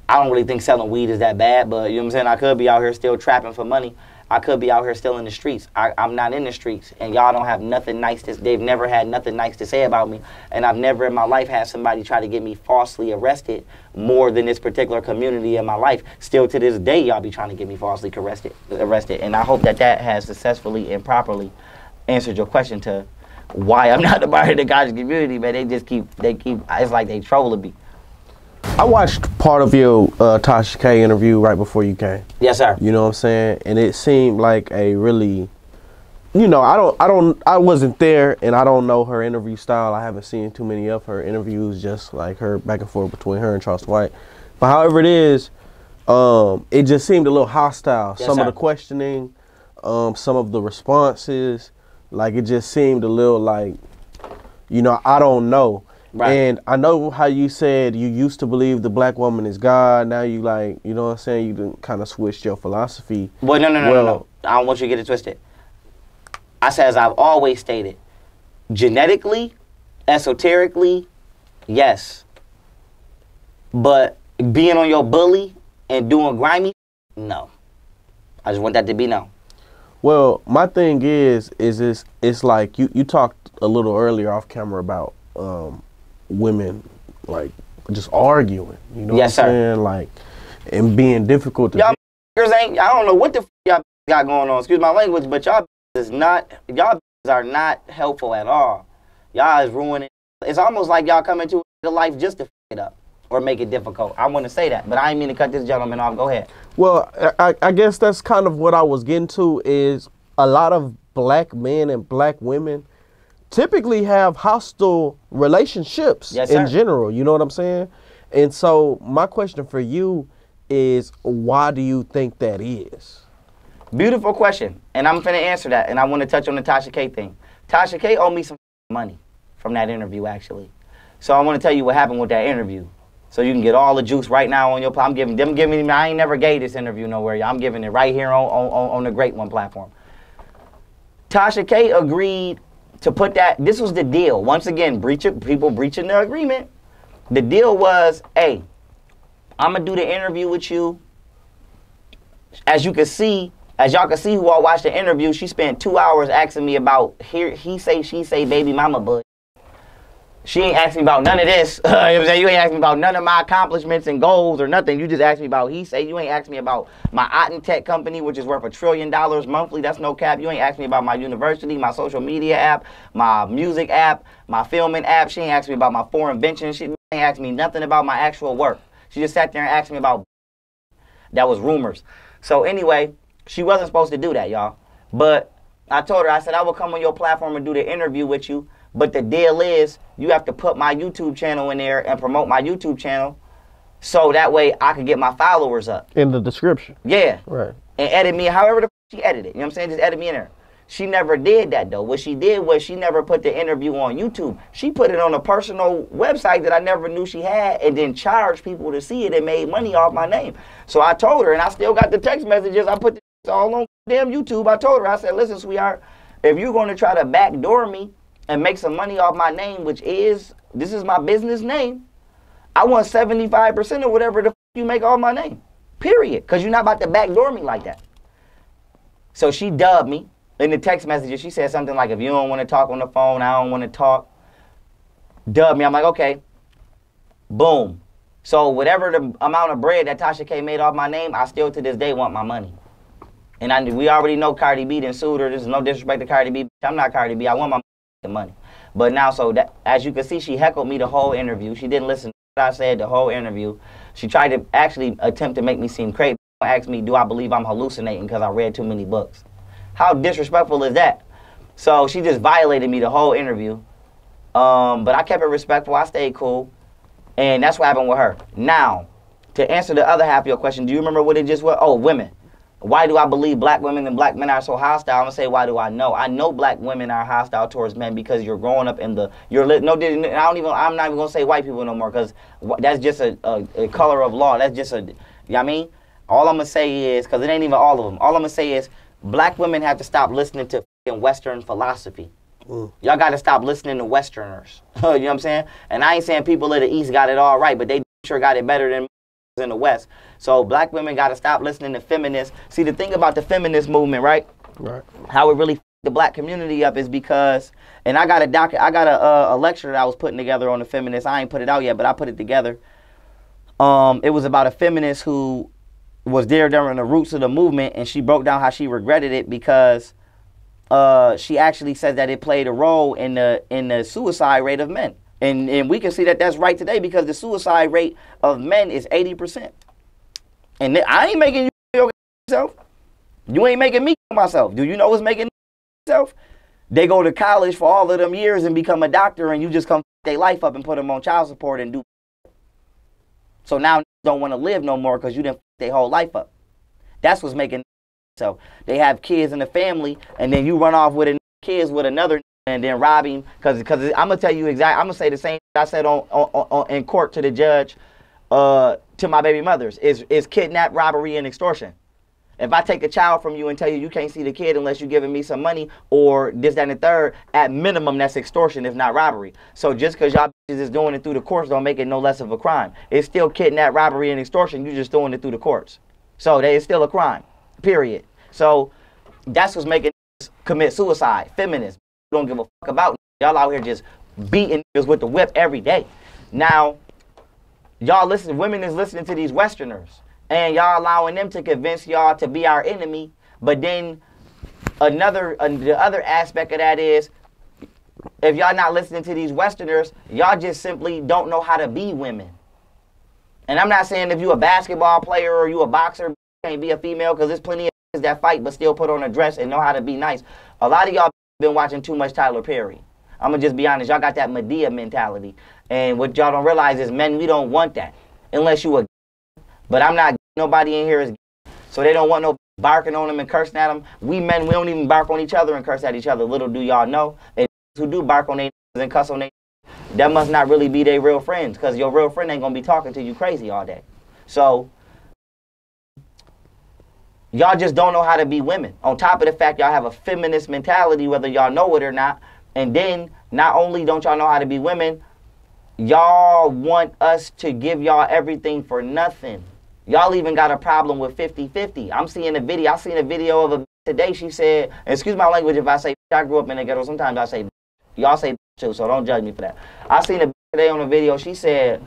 I don't really think selling weed is that bad, but you know what I'm saying? I could be out here still trapping for money. I could be out here still in the streets. I, I'm not in the streets, and y'all don't have nothing nice to, they've never had nothing nice to say about me, and I've never in my life had somebody try to get me falsely arrested more than this particular community in my life. Still to this day, y'all be trying to get me falsely arrested, arrested, and I hope that that has successfully and properly answered your question to why I'm not a part of the college community, but they just keep, they keep, it's like they trolling me. I watched part of your uh, Tasha K interview right before you came. Yes, sir. You know what I'm saying? And it seemed like a really, you know, I don't, I don't, I wasn't there, and I don't know her interview style. I haven't seen too many of her interviews, just like her back and forth between her and Charles White. But however it is, um, it just seemed a little hostile. Yes, some sir. Of the questioning, um, some of the responses, like it just seemed a little like, you know, I don't know. Right. And I know how you said you used to believe the black woman is God. Now you like, you know what I'm saying? You didn't kind of switch your philosophy. Well, no, no, no, well, no, no. I don't want you to get it twisted. I said, as I've always stated, genetically, esoterically, yes. But being on your bully and doing grimy, no. I just want that to be known. Well, my thing is, is it's, it's like you, you talked a little earlier off camera about um, women like just arguing, you know yes, what I'm sir. saying, like, and being difficult to y'all ain't. I don't know what the f y'all got going on, excuse my language, but y'all is not, y'all are not helpful at all. Y'all is ruining. It's almost like y'all come into the life just to f it up or make it difficult. I want to say that, but I ain't mean to cut this gentleman off. Go ahead. Well, I, I guess that's kind of what I was getting to, is a lot of black men and black women typically have hostile relationships yes, in general, you know what I'm saying? And so my question for you is, why do you think that is? Beautiful question, and I'm finna answer that, and I want to touch on the Tasha K thing. Tasha K owed me some money from that interview, actually. So I want to tell you what happened with that interview, so you can get all the juice right now on your platform. I'm giving them, giving them, I ain't never gave this interview nowhere, y'all. I'm giving it right here on, on, on the Great One platform. Tasha K agreed to put that, this was the deal. Once again, breach it, people breaching their agreement. The deal was, hey, I'm gonna do the interview with you. As you can see, as y'all can see who all watched the interview, she spent two hours asking me about here, he say, she say, baby mama bud. She ain't asking me about none of this. You know what I'm saying? You ain't asking me about none of my accomplishments and goals or nothing. You just asked me about he say. You ain't asked me about my Aten tech company, which is worth a trillion dollars monthly. That's no cap. You ain't asked me about my university, my social media app, my music app, my filming app. She ain't asked me about my four inventions. She ain't asked me nothing about my actual work. She just sat there and asked me about that was rumors. So anyway, she wasn't supposed to do that, y'all. But I told her, I said, I will come on your platform and do the interview with you. But the deal is, you have to put my YouTube channel in there and promote my YouTube channel so that way I could get my followers up. In the description. Yeah. Right. And edit me however the f she edited. You know what I'm saying? Just edit me in there. She never did that, though. What she did was she never put the interview on YouTube. She put it on a personal website that I never knew she had and then charged people to see it and made money off my name. So I told her, and I still got the text messages. I put the all on damn YouTube. I told her, I said, listen, sweetheart, if you're going to try to backdoor me and make some money off my name, which is, this is my business name, I want seventy-five percent of whatever the f you make off my name, period, because you're not about to backdoor me like that. So she dubbed me. In the text messages, she said something like, if you don't want to talk on the phone, I don't want to talk, dub me. I'm like, okay, boom. So whatever the amount of bread that Tasha K made off my name, I still to this day want my money. And I, we already know Cardi B didn't sue her. There's no disrespect to Cardi B. I'm not Cardi B. I want my money. But now, so that, as you can see, she heckled me the whole interview. She didn't listen to what I said the whole interview. She tried to actually attempt to make me seem crazy. She asked me, do I believe I'm hallucinating because I read too many books? How disrespectful is that? So she just violated me the whole interview. Um, but I kept it respectful. I stayed cool. And that's what happened with her. Now, to answer the other half of your question, do you remember what it just was? Oh, women. Why do I believe black women and black men are so hostile? I'm going to say, why do I know? I know black women are hostile towards men because you're growing up in the, you're, no, I don't even, I'm not even going to say white people no more because that's just a, a, a color of law. That's just a, you know what I mean? All I'm going to say is, because it ain't even all of them, all I'm going to say is, black women have to stop listening to Western philosophy. Y'all got to stop listening to Westerners. You know what I'm saying? And I ain't saying people of the East got it all right, but they sure got it better than in the West. So black women got to stop listening to feminists. See, the thing about the feminist movement, right? Right. How it really f the black community up is because, and I got a doc, I got a, uh, a lecture that I was putting together on the feminists. I ain't put it out yet, but I put it together. Um, it was about a feminist who was there during the roots of the movement, and she broke down how she regretted it because uh, she actually said that it played a role in the in the suicide rate of men. And, and we can see that that's right today because the suicide rate of men is eighty percent. And I ain't making you kill yourself. You ain't making me kill myself. Do you know what's making yourself? They go to college for all of them years and become a doctor, and you just come their life up and put them on child support and do. So now don't want to live no more because you didn't their whole life up. That's what's making. So they have kids in the family, and then you run off with a kids with another, and then rob him because because I'm gonna tell you exactly. I'm gonna say the same I said on, on, on in court to the judge, uh, to my baby mothers is is kidnap, robbery, and extortion. If I take a child from you and tell you you can't see the kid unless you're giving me some money or this, that, and the third, at minimum that's extortion, if not robbery. So just because y'all bitches is doing it through the courts don't make it no less of a crime. It's still kidnap, robbery, and extortion. You're just doing it through the courts. So that is still a crime, period. So that's what's making niggas commit suicide. Feminists don't give a fuck about y'all out here just beating niggas with the whip every day. Now, y'all listen, women is listening to these Westerners. And y'all allowing them to convince y'all to be our enemy. But then another uh, the other aspect of that is if y'all not listening to these Westerners, y'all just simply don't know how to be women. And I'm not saying if you a basketball player or you a boxer, you can't be a female because there's plenty of that fight but still put on a dress and know how to be nice. A lot of y'all been watching too much Tyler Perry. I'm going to just be honest. Y'all got that Madea mentality. And what y'all don't realize is men, we don't want that unless you a. But I'm not, nobody in here is, so they don't want no barking on them and cursing at them. We men, we don't even bark on each other and curse at each other. Little do y'all know, and who do bark on they and cuss on they, that must not really be their real friends, because your real friend ain't going to be talking to you crazy all day. So, y'all just don't know how to be women. On top of the fact y'all have a feminist mentality, whether y'all know it or not, and then not only don't y'all know how to be women, y'all want us to give y'all everything for nothing. Y'all even got a problem with fifty fifty. I'm seeing a video. I seen a video of a today. She said, excuse my language if I say I grew up in the ghetto. Sometimes I say, y'all say too, so don't judge me for that. I seen a today on a video. She said,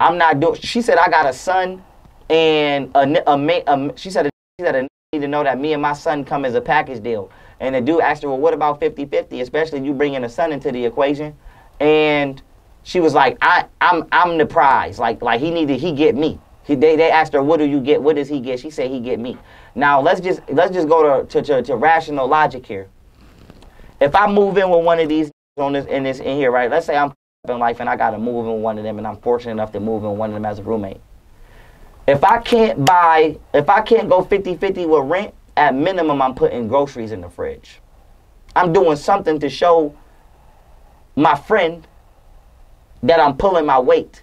I'm not doing, she said, I got a son and a, a, a, a she said, a, she said, a need to know that me and my son come as a package deal. And the dude asked her, well, what about fifty fifty, especially you bringing a son into the equation? And she was like, I, I'm, I'm the prize. Like, like he needed, he get me. He, they, they asked her, what do you get? What does he get? She said, he get me. Now, let's just, let's just go to, to, to, to rational logic here. If I move in with one of these on this, in, this, in here, right? Let's say I'm in life and I got to move in with one of them and I'm fortunate enough to move in with one of them as a roommate. If I can't buy, if I can't go fifty fifty with rent, at minimum, I'm putting groceries in the fridge. I'm doing something to show my friend that I'm pulling my weight.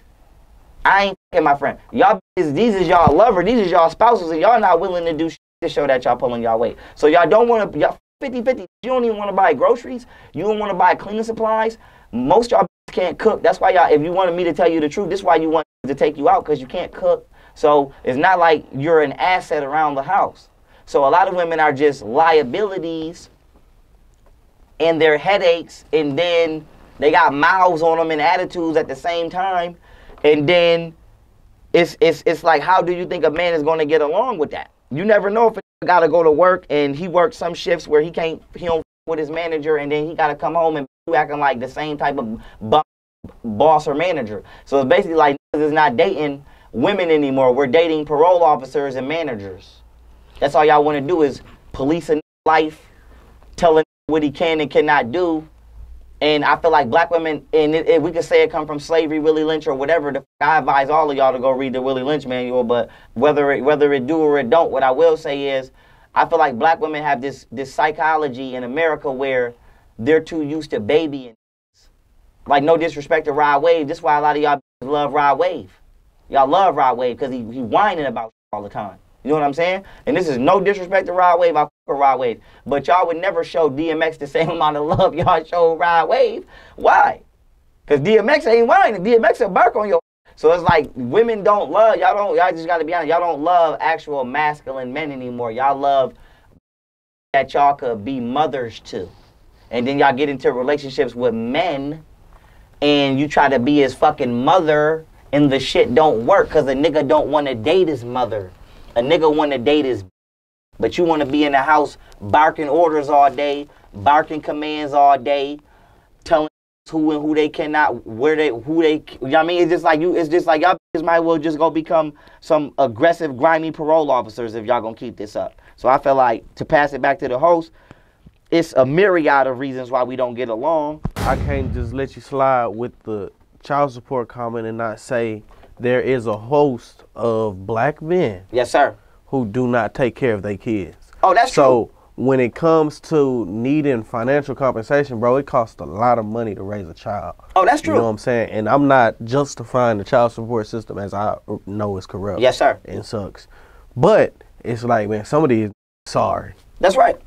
I ain't f***ing my friend. Y'all, these is y'all lovers. These is y'all spouses, and y'all not willing to do shit to show that y'all pulling y'all weight. So y'all don't want to, y'all fifty fifty. You don't even want to buy groceries. You don't want to buy cleaning supplies. Most y'all can't cook. That's why y'all, if you wanted me to tell you the truth, this is why you want to take you out, because you can't cook. So it's not like you're an asset around the house. So a lot of women are just liabilities and their headaches, and then they got mouths on them and attitudes at the same time. And then it's, it's, it's like, how do you think a man is going to get along with that? You never know if a got to go to work and he works some shifts where he can't, he don't with his manager, and then he got to come home and acting like the same type of bum, boss or manager. So it's basically like, niggas is not dating women anymore. We're dating parole officers and managers. That's all y'all want to do, is police a life, telling what he can and cannot do. And I feel like black women, and it, it, we could say it come from slavery, Willie Lynch, or whatever. The, I advise all of y'all to go read the Willie Lynch manual, but whether it, whether it do or it don't, what I will say is, I feel like black women have this, this psychology in America where they're too used to babying. Like, no disrespect to Rod Wave, this is why a lot of y'all love Rod Wave. Y'all love Rod Wave because he, he whining about all the time. You know what I'm saying? And this is no disrespect to Rod Wave. I fuck with Rod Wave. But y'all would never show D M X the same amount of love y'all show Rod Wave. Why? Because D M X ain't whining. D M X will bark on your ass. So it's like, women don't love, y'all don't, y'all just gotta be honest, y'all don't love actual masculine men anymore. Y'all love that y'all could be mothers to. And then y'all get into relationships with men and you try to be his fucking mother, and the shit don't work because a nigga don't want to date his mother. A nigga want to date his, but you want to be in the house barking orders all day, barking commands all day, telling who and who they cannot, where they, who they, you know what I mean? It's just like you, it's just like y'all might as well just go become some aggressive, grimy parole officers if y'all gonna keep this up. So I feel like, to pass it back to the host, it's a myriad of reasons why we don't get along. I can't just let you slide with the child support comment and not say there is a host of black men, yes sir, who do not take care of their kids. Oh, that's so true. When it comes to needing financial compensation, bro, it costs a lot of money to raise a child. Oh, that's true. You know what I'm saying? And I'm not justifying the child support system, as I know it's corrupt. Yes sir. And sucks. But it's like, man, somebody is sorry. That's right.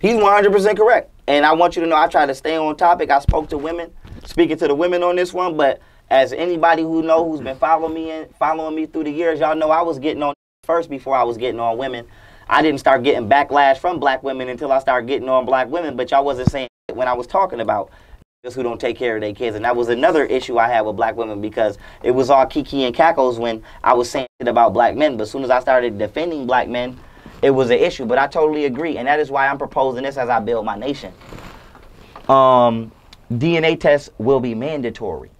He's one hundred percent correct. And I want you to know, I try to stay on topic. I spoke to women, speaking to the women on this one, but as anybody who know who's been following me in, following me through the years, y'all know I was getting on first before I was getting on women. I didn't start getting backlash from black women until I started getting on black women, but y'all wasn't saying shit when I was talking about niggas who don't take care of their kids. And that was another issue I had with black women, because it was all kiki and cackles when I was saying shit about black men. But as soon as I started defending black men, it was an issue. But I totally agree, and that is why I'm proposing this as I build my nation. Um, D N A tests will be mandatory.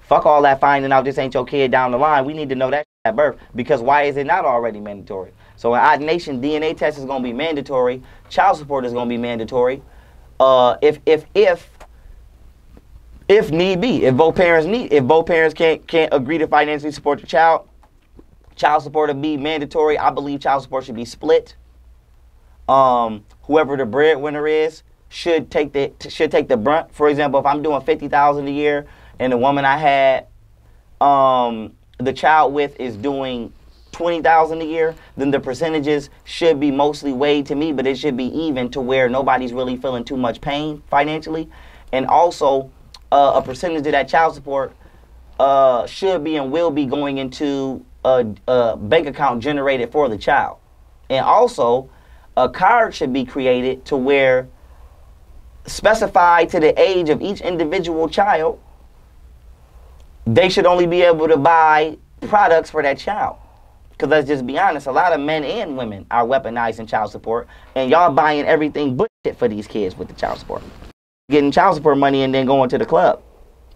Fuck all that finding out this ain't your kid down the line. We need to know that at birth, because why is it not already mandatory? So in our nation, D N A test is going to be mandatory. Child support is going to be mandatory. Uh, if if if if need be, if both parents need, if both parents can't can't agree to financially support the child, child support will be mandatory. I believe child support should be split. Um, whoever the breadwinner is should take the should take the brunt. For example, if I'm doing fifty thousand a year, and the woman I had um, the child with is doing twenty thousand dollars a year, then the percentages should be mostly weighed to me, but it should be even to where nobody's really feeling too much pain financially. And also, uh, a percentage of that child support uh, should be and will be going into a, a bank account generated for the child. And also, a card should be created to where, specified to the age of each individual child, they should only be able to buy products for that child. Because let's just be honest, a lot of men and women are weaponizing child support, and y'all buying everything but shit for these kids with the child support. Getting child support money and then going to the club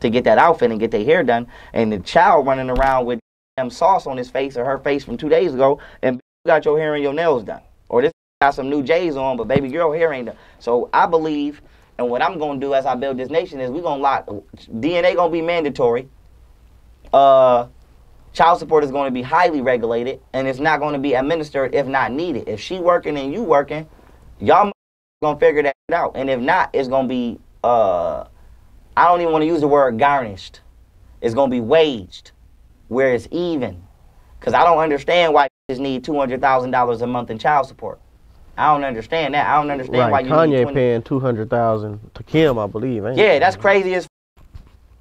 to get that outfit and get their hair done, and the child running around with damn sauce on his face or her face from two days ago, and you got your hair and your nails done. Or this got some new J's on, but baby girl hair ain't done. So I believe, and what I'm going to do as I build this nation is, we're going to lock, D N A going to be mandatory. Uh, child support is going to be highly regulated, and it's not going to be administered if not needed. If she working and you working, y'all gonna figure that out. And if not, it's gonna be uh, I don't even want to use the word garnished. It's gonna be waged, where it's even. Because I don't understand why just need two hundred thousand dollars a month in child support. I don't understand that. I don't understand right. why Kanye you Kanye paying two hundred thousand dollars to Kim, I believe. Ain't yeah, it? That's crazy as f.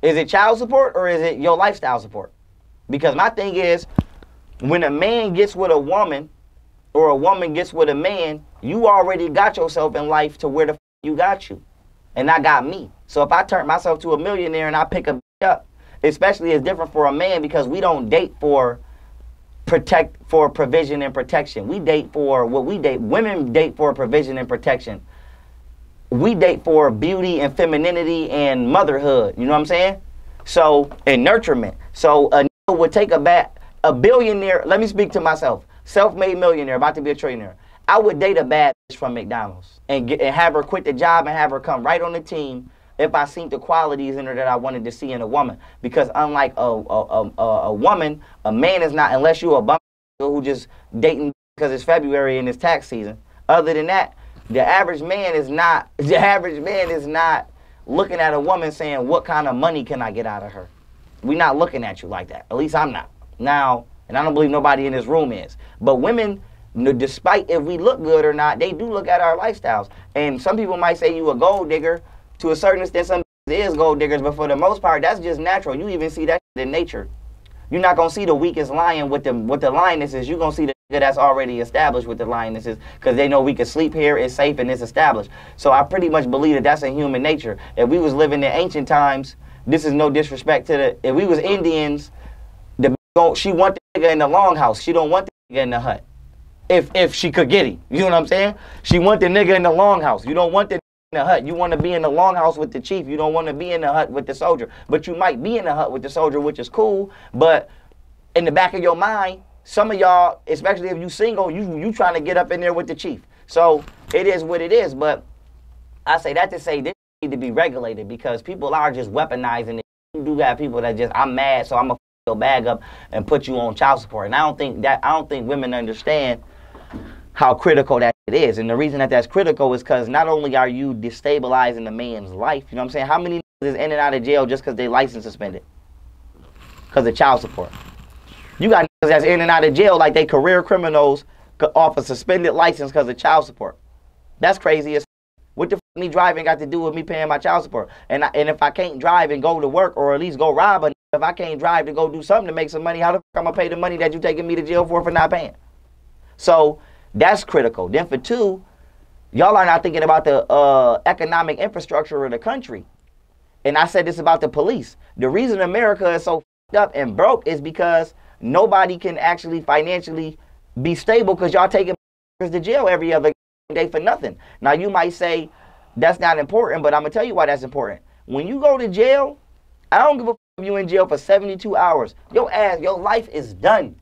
Is it child support or is it your lifestyle support? Because my thing is, when a man gets with a woman or a woman gets with a man, you already got yourself in life to where the f you got you. And I got me. So if I turn myself to a millionaire and I pick a bitch up, especially it's different for a man because we don't date for protect for provision and protection. We date for what we date. Women date for provision and protection. We date for beauty and femininity and motherhood. You know what I'm saying? So, and nurturement. So a nigga would take a bat, a billionaire, let me speak to myself, self-made millionaire, about to be a trillionaire. I would date a bad bitch from McDonald's and, get, and have her quit the job and have her come right on the team if I seen the qualities in her that I wanted to see in a woman. Because unlike a, a, a, a woman, a man is not, unless you're a bum who just dating because it's February and it's tax season. Other than that, the average man is not, the average man is not looking at a woman saying, what kind of money can I get out of her? We're not looking at you like that. At least I'm not. Now, and I don't believe nobody in this room is. But women, despite if we look good or not, they do look at our lifestyles. And some people might say you a gold digger. To a certain extent, some is gold diggers, but for the most part, that's just natural. You even see that in nature. You're not going to see the weakest lion with the, with the lionesses. You're going to see the that's already established with the lionesses because they know we can sleep here, it's safe, and it's established. So I pretty much believe that that's in human nature. If we was living in ancient times, this is no disrespect to the... If we was Indians, the she want the nigga in the longhouse. She don't want the nigga in the hut. If, if she could get him. You know what I'm saying? She want the nigga in the longhouse. You don't want the in the hut. You want to be in the longhouse with the chief. You don't want to be in the hut with the soldier. But you might be in the hut with the soldier, which is cool. But in the back of your mind, some of y'all, especially if you single, you you trying to get up in there with the chief. So it is what it is. But I say that to say this need to be regulated because people are just weaponizing it. You do have people that just I'm mad, so I'm gonna f your bag up and put you on child support. And I don't think that I don't think women understand how critical that it is. And the reason that that's critical is because not only are you destabilizing a man's life, you know what I'm saying? How many is in and out of jail just because they license suspended? Because of child support. You got niggas that's in and out of jail like they career criminals off a suspended license because of child support. That's crazy as f. What the f me driving got to do with me paying my child support? And, I, and if I can't drive and go to work or at least go rob a nigga, if I can't drive to go do something to make some money, how the f I'm going to pay the money that you taking me to jail for for not paying? So... that's critical. Then for two, y'all are not thinking about the uh, economic infrastructure of the country. And I said this about the police. The reason America is so f***ed up and broke is because nobody can actually financially be stable because y'all taking to jail every other day for nothing. Now, you might say that's not important, but I'm going to tell you why that's important. When you go to jail, I don't give a f*** if you in jail for seventy-two hours. Your ass, your life is done.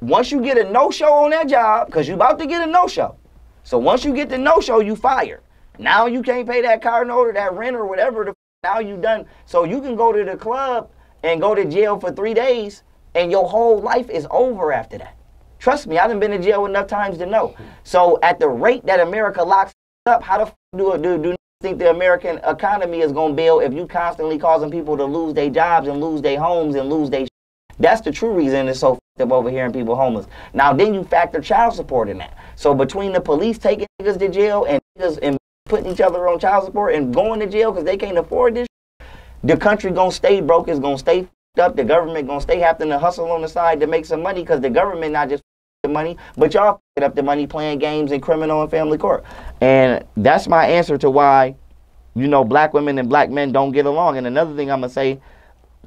Once you get a no-show on that job, because you about to get a no-show. So once you get the no-show, you fired. Now you can't pay that car note or that rent or whatever. The f now you done. So you can go to the club and go to jail for three days, and your whole life is over after that. Trust me, I done been in jail enough times to know. So at the rate that America locks up, how the f do it, do, do think the American economy is going to build if you constantly causing people to lose their jobs and lose their homes and lose their shit? That's the true reason it's so f up over here and people homeless. Now, then you factor child support in that. So between the police taking niggas to jail and niggas and putting each other on child support and going to jail because they can't afford this shit, the country going to stay broke. It's going to stay f up. The government going to stay having to hustle on the side to make some money because the government not just f the money, but y'all f up the money playing games in criminal and family court. And that's my answer to why, you know, black women and black men don't get along. And another thing I'm going to say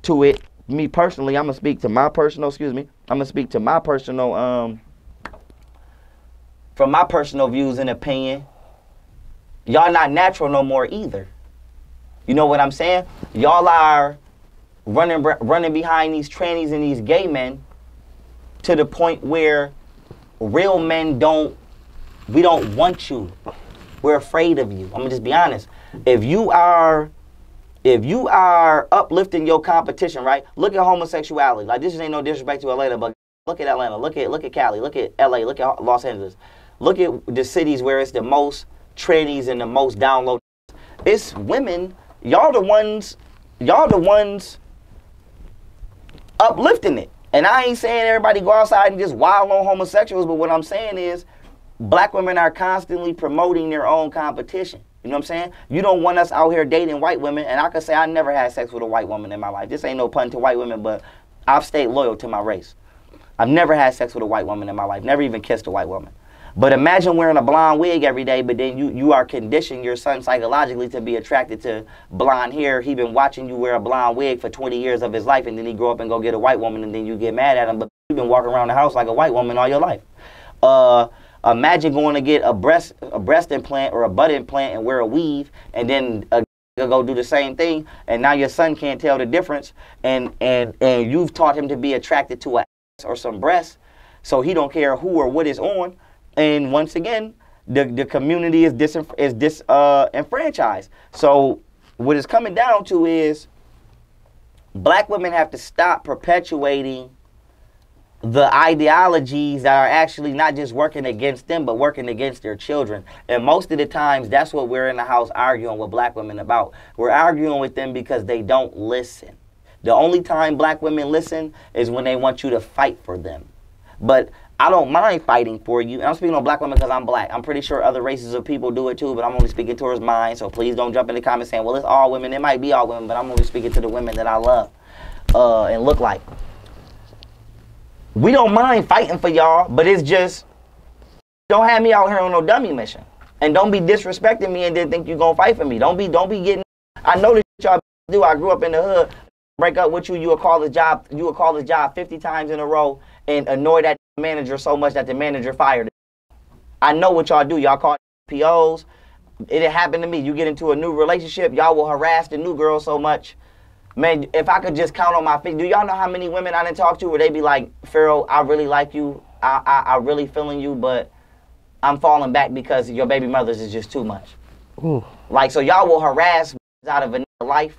to it, me personally, I'm gonna speak to my personal, excuse me, I'm gonna speak to my personal, um, from my personal views and opinion, y'all not natural no more either. You know what I'm saying? Y'all are running, running behind these trannies and these gay men to the point where real men don't, we don't want you. We're afraid of you. I'm gonna just be honest. If you are If you are uplifting your competition, right? Look at homosexuality. Like, this ain't no disrespect to Atlanta, but look at Atlanta, look at look at Cali, look at L A, look at Los Angeles. Look at the cities where it's the most trannies and the most download. It's women. Y'all the ones, y'all the ones uplifting it. And I ain't saying everybody go outside and just wild on homosexuals, but what I'm saying is black women are constantly promoting their own competition. You know what I'm saying? You don't want us out here dating white women, and I could say I never had sex with a white woman in my life. This ain't no pun to white women, but I've stayed loyal to my race. I've never had sex with a white woman in my life, never even kissed a white woman. But imagine wearing a blonde wig every day, but then you, you are conditioning your son psychologically to be attracted to blonde hair. He's been watching you wear a blonde wig for twenty years of his life, and then he grow up and go get a white woman, and then you get mad at him, but you've been walking around the house like a white woman all your life. Uh, imagine going to get a breast, a breast implant or a butt implant and wear a weave, and then a go do the same thing, and now your son can't tell the difference, and, and, and you've taught him to be attracted to an ass or some breasts, so he don't care who or what is on. And once again, the, the community is disenf is dis, uh, enfranchised. So what it's coming down to is black women have to stop perpetuating the ideologies that are actually not just working against them, but working against their children. And most of the times, that's what we're in the house arguing with black women about. We're arguing with them because they don't listen. The only time black women listen is when they want you to fight for them. But I don't mind fighting for you. And I'm speaking on black women because I'm black. I'm pretty sure other races of people do it too, but I'm only speaking towards mine. So please don't jump in the comments saying, well, it's all women. It might be all women, but I'm only speaking to the women that I love uh, and look like. We don't mind fighting for y'all, but it's just, don't have me out here on no dummy mission. And don't be disrespecting me and then think you're going to fight for me. Don't be, don't be getting, I know that y'all do. I grew up in the hood. Break up with you, you will call the job, you will call the job fifty times in a row and annoy that manager so much that the manager fired him. I know what y'all do. Y'all call P Os. It happened to me. You get into a new relationship, y'all will harass the new girl so much. Man, if I could just count on my feet, do y'all know how many women I didn't talk to where they be like, Pharaoh, I really like you, I, I, I really feeling you, but I'm falling back because your baby mother's is just too much. Ooh. Like, so y'all will harass out of a life,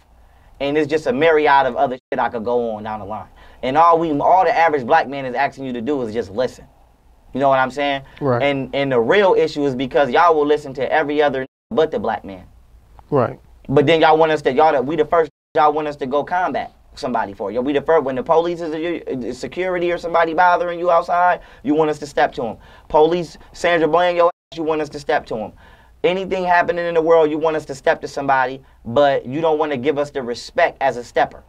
and it's just a myriad of other shit I could go on down the line. And all we, all the average black man is asking you to do is just listen. You know what I'm saying? Right. And, and the real issue is because y'all will listen to every other but the black man. Right. But then y'all want us to, y'all, we the first y'all want us to go combat somebody for you. We defer when the police is security or somebody bothering you outside, you want us to step to them. Police, Sandra Bland, your ass, you want us to step to them. Anything happening in the world, you want us to step to somebody, but you don't want to give us the respect as a stepper.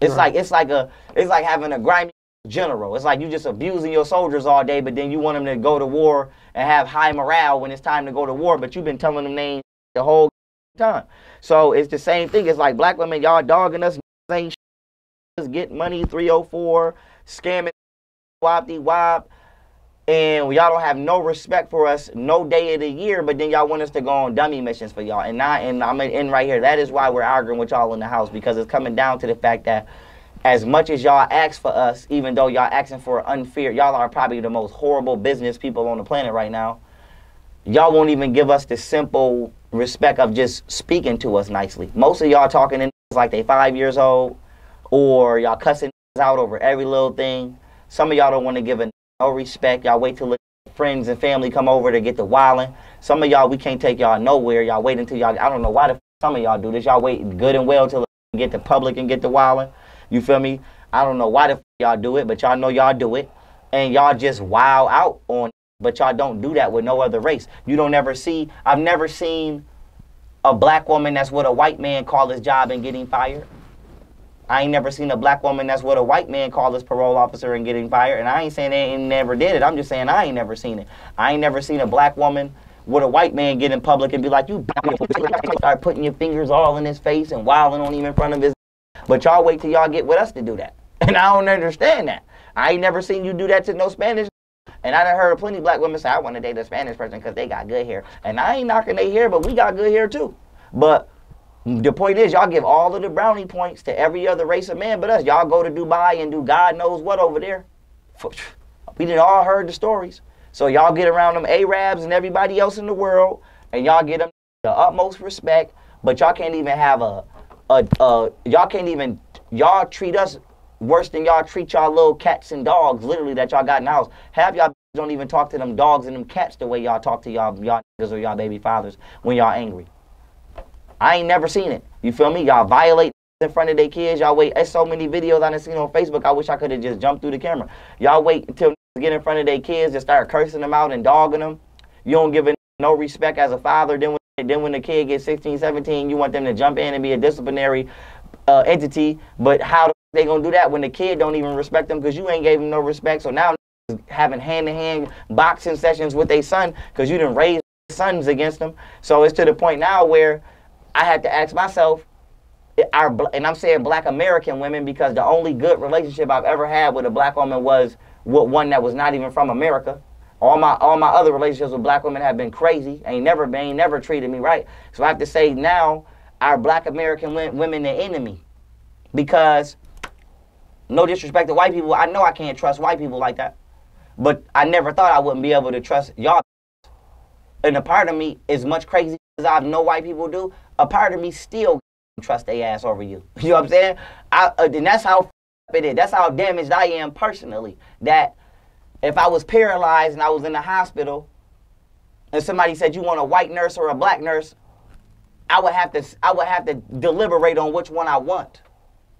It's right. like it's like a it's like having a grimy general. It's like you just abusing your soldiers all day, but then you want them to go to war and have high morale when it's time to go to war, but you've been telling them names the whole time. So it's the same thing. It's like black women, y'all dogging us, saying just get money, three oh four, scamming, wop de wop, and y'all don't have no respect for us no day of the year, but then y'all want us to go on dummy missions for y'all. And I and I'm gonna end right here. That is why we're arguing with y'all in the house, because it's coming down to the fact that as much as y'all ask for us, even though y'all asking for unfair, y'all are probably the most horrible business people on the planet right now. Y'all won't even give us the simple respect of just speaking to us nicely. Most of y'all talking to niggas like they five years old, or y'all cussing niggas out over every little thing. Some of y'all don't want to give a no respect. Y'all wait till friends and family come over to get the wildin'. Some of y'all, we can't take y'all nowhere. Y'all wait until y'all, I don't know why the f some of y'all do this. Y'all wait good and well till get the public and get the wildin'. You feel me? I don't know why the f y'all do it, but y'all know y'all do it. And y'all just wild out on, but y'all don't do that with no other race. You don't ever see, I've never seen a black woman that's with a white man call his job and getting fired. I ain't never seen a black woman that's with a white man call his parole officer and getting fired. And I ain't saying they ain't never did it. I'm just saying I ain't never seen it. I ain't never seen a black woman with a white man get in public and be like, you start putting your fingers all in his face and wilding on him in front of his. But y'all wait till y'all get with us to do that. And I don't understand that. I ain't never seen you do that to no Spanish. And I done heard plenty of black women say, I want to date a Spanish person because they got good hair. And I ain't knocking their hair, but we got good hair too. But the point is, y'all give all of the brownie points to every other race of man but us. Y'all go to Dubai and do God knows what over there. We done all heard the stories. So y'all get around them Arabs and everybody else in the world, and y'all get them the utmost respect, but y'all can't even have a, a, a y'all can't even, y'all treat us worse than y'all treat y'all little cats and dogs, literally, that y'all got in the house. Half y'all don't even talk to them dogs and them cats the way y'all talk to y'all y'all niggas or y'all baby fathers when y'all angry. I ain't never seen it. You feel me? Y'all violate in front of their kids. Y'all wait. There's so many videos I done seen on Facebook. I wish I could have just jumped through the camera. Y'all wait until niggas get in front of their kids and start cursing them out and dogging them. You don't give a no respect as a father. Then when, then when the kid gets sixteen, seventeen, you want them to jump in and be a disciplinary uh, entity. But how the they gonna do that when the kid don't even respect them because you ain't gave them no respect? So now niggas having hand-to-hand boxing sessions with their son because you done raised sons against them. So it's to the point now where I had to ask myself, our, and I'm saying black American women, because the only good relationship I've ever had with a black woman was with one that was not even from America. All my all my other relationships with black women have been crazy. Ain't never been, ain't never treated me right. So I have to say now, our black American women, the enemy, because no disrespect to white people, I know I can't trust white people like that, but I never thought I wouldn't be able to trust y'all. And a part of me, as much crazy as I know white people do, a part of me still trust their ass over you. You know what I'm saying? I, uh, and that's how it is. That's how damaged I am personally. That if I was paralyzed and I was in the hospital, and somebody said you want a white nurse or a black nurse, I would have to I would have to deliberate on which one I want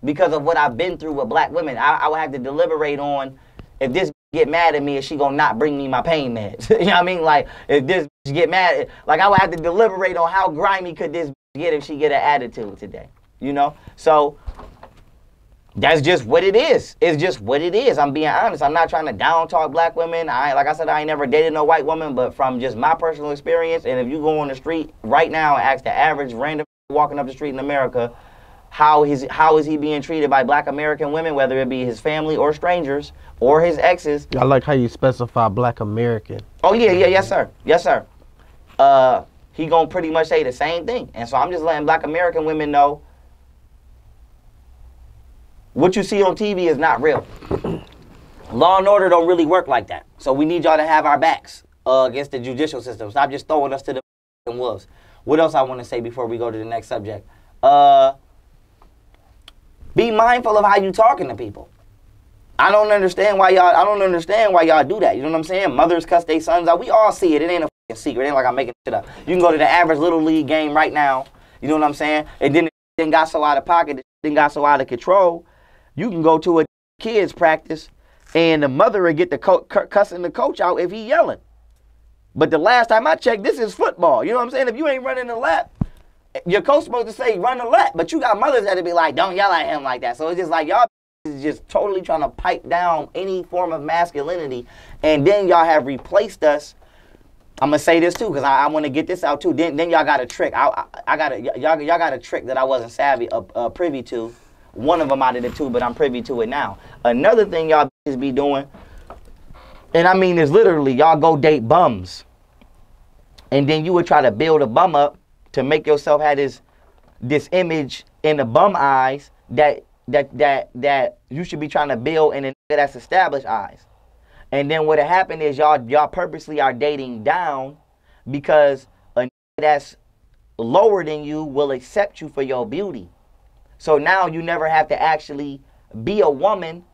because of what I've been through with black women. I, I would have to deliberate on if this get mad at me, is she gonna not bring me my pain meds? You know what I mean? Like if this get mad, like I would have to deliberate on how grimy could this get if she get an attitude today, you know? So that's just what it is. It's just what it is. I'm being honest. I'm not trying to down talk black women. I like I said, I ain't never dated no white woman, but from just my personal experience, and if you go on the street right now and ask the average random walking up the street in America, How is, how is he being treated by black American women, whether it be his family or strangers or his exes? I like how you specify black American. Oh, yeah, yeah, yes, sir. Yes, sir. Uh, he gonna pretty much say the same thing. And so I'm just letting black American women know what you see on T V is not real. Law and order don't really work like that. So we need y'all to have our backs uh, against the judicial system. Stop just throwing us to the wolves. What else I want to say before we go to the next subject? Uh... Be mindful of how you talking to people. I don't understand why y'all. I don't understand why y'all do that. You know what I'm saying? Mothers cuss their sons out. We all see it. It ain't a fucking secret. It ain't like I'm making shit up. You can go to the average little league game right now. You know what I'm saying? And then it then got so out of pocket. It then got so out of control. You can go to a kids practice, and the mother would get the cussing the coach out if he yelling. But the last time I checked, this is football. You know what I'm saying? If you ain't running the lap, your coach supposed to say run the lap, but you got mothers that'll be like, don't yell at him like that. So it's just like y'all is just totally trying to pipe down any form of masculinity, and then y'all have replaced us. I'm gonna say this too, cause I, I want to get this out too. Then, then y'all got a trick. I, I, I got a y'all y'all got a trick that I wasn't savvy uh, uh, privy to. One of them out of the two, but I'm privy to it now. Another thing y'all is be doing, and I mean this literally, y'all go date bums, and then you would try to build a bum up to make yourself have this, this image in the bum eyes that that that that you should be trying to build in the nigga that's established eyes. And then what happened is y'all y'all purposely are dating down because a nigga that's lower than you will accept you for your beauty. So now you never have to actually be a woman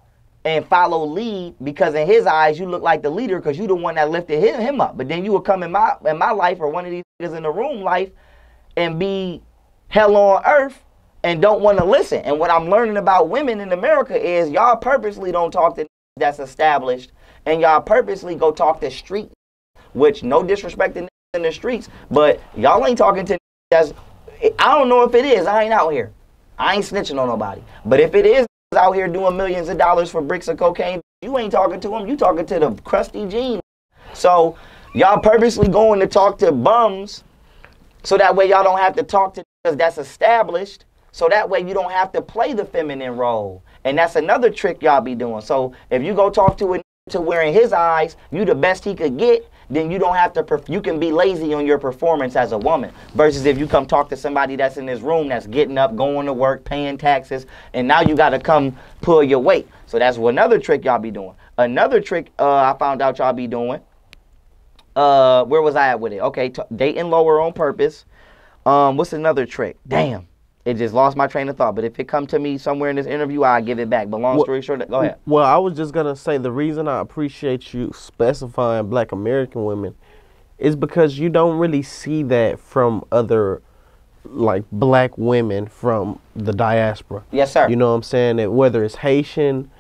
and follow lead, because in his eyes you look like the leader because you the one that lifted him, him up. But then you will come in my in my life or one of these niggas in the room life and be hell on earth and don't want to listen. And what I'm learning about women in America is y'all purposely don't talk to that's established, and y'all purposely go talk to street, which no disrespect to in the streets, but y'all ain't talking to that's, I don't know if it is, I ain't out here, I ain't snitching on nobody, but if it is out here doing millions of dollars for bricks of cocaine, you ain't talking to them, you talking to the crusty jeans. So y'all purposely going to talk to bums so that way y'all don't have to talk to because that's established. So that way you don't have to play the feminine role. And that's another trick y'all be doing. So if you go talk to a to where in his eyes you the best he could get, then you don't have to, you can be lazy on your performance as a woman. Versus if you come talk to somebody that's in this room that's getting up, going to work, paying taxes, and now you got to come pull your weight. So that's another trick y'all be doing. Another trick uh, I found out y'all be doing. Uh, where was I at with it? Okay, t dating lower on purpose. Um, what's another trick? Damn, it just lost my train of thought. But if it come to me somewhere in this interview, I'll give it back. But long well, story short, go ahead. Well, I was just gonna say the reason I appreciate you specifying black American women is because you don't really see that from other like black women from the diaspora. Yes, sir. You know what I'm saying? That whether it's Haitian,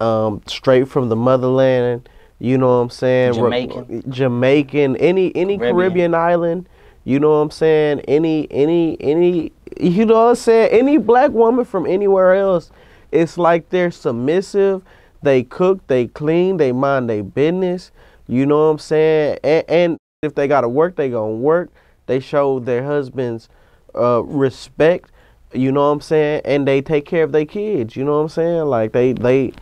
um, straight from the motherland, you know what I'm saying? Jamaican. Jamaican, any any Caribbean. Caribbean island, you know what I'm saying? Any any any you know what I'm saying? Any black woman from anywhere else, it's like they're submissive. They cook, they clean, they mind their business. You know what I'm saying? And, and if they gotta work, they gonna work. They show their husbands uh, respect. You know what I'm saying? And they take care of their kids. You know what I'm saying? Like they, they,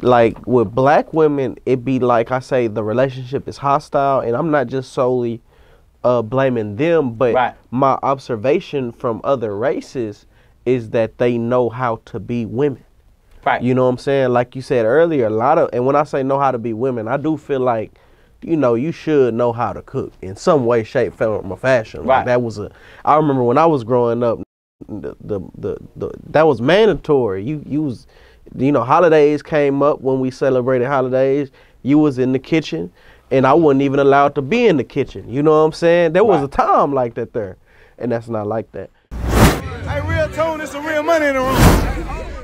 like with black women, it be like I say, the relationship is hostile. And I'm not just solely uh, blaming them, but right. my observation from other races is that they know how to be women. Right. You know what I'm saying? Like you said earlier, a lot of, and when I say know how to be women, I do feel like, you know, you should know how to cook in some way, shape, form, or fashion. Right. Like that was a, I remember when I was growing up, the, the, the, the, that was mandatory. You, you was, you know, holidays came up when we celebrated holidays. You was in the kitchen, and I wasn't even allowed to be in the kitchen. You know what I'm saying? There was right. a time like that there, and that's not like that. Hey, Real Tone, there's some real money in the room.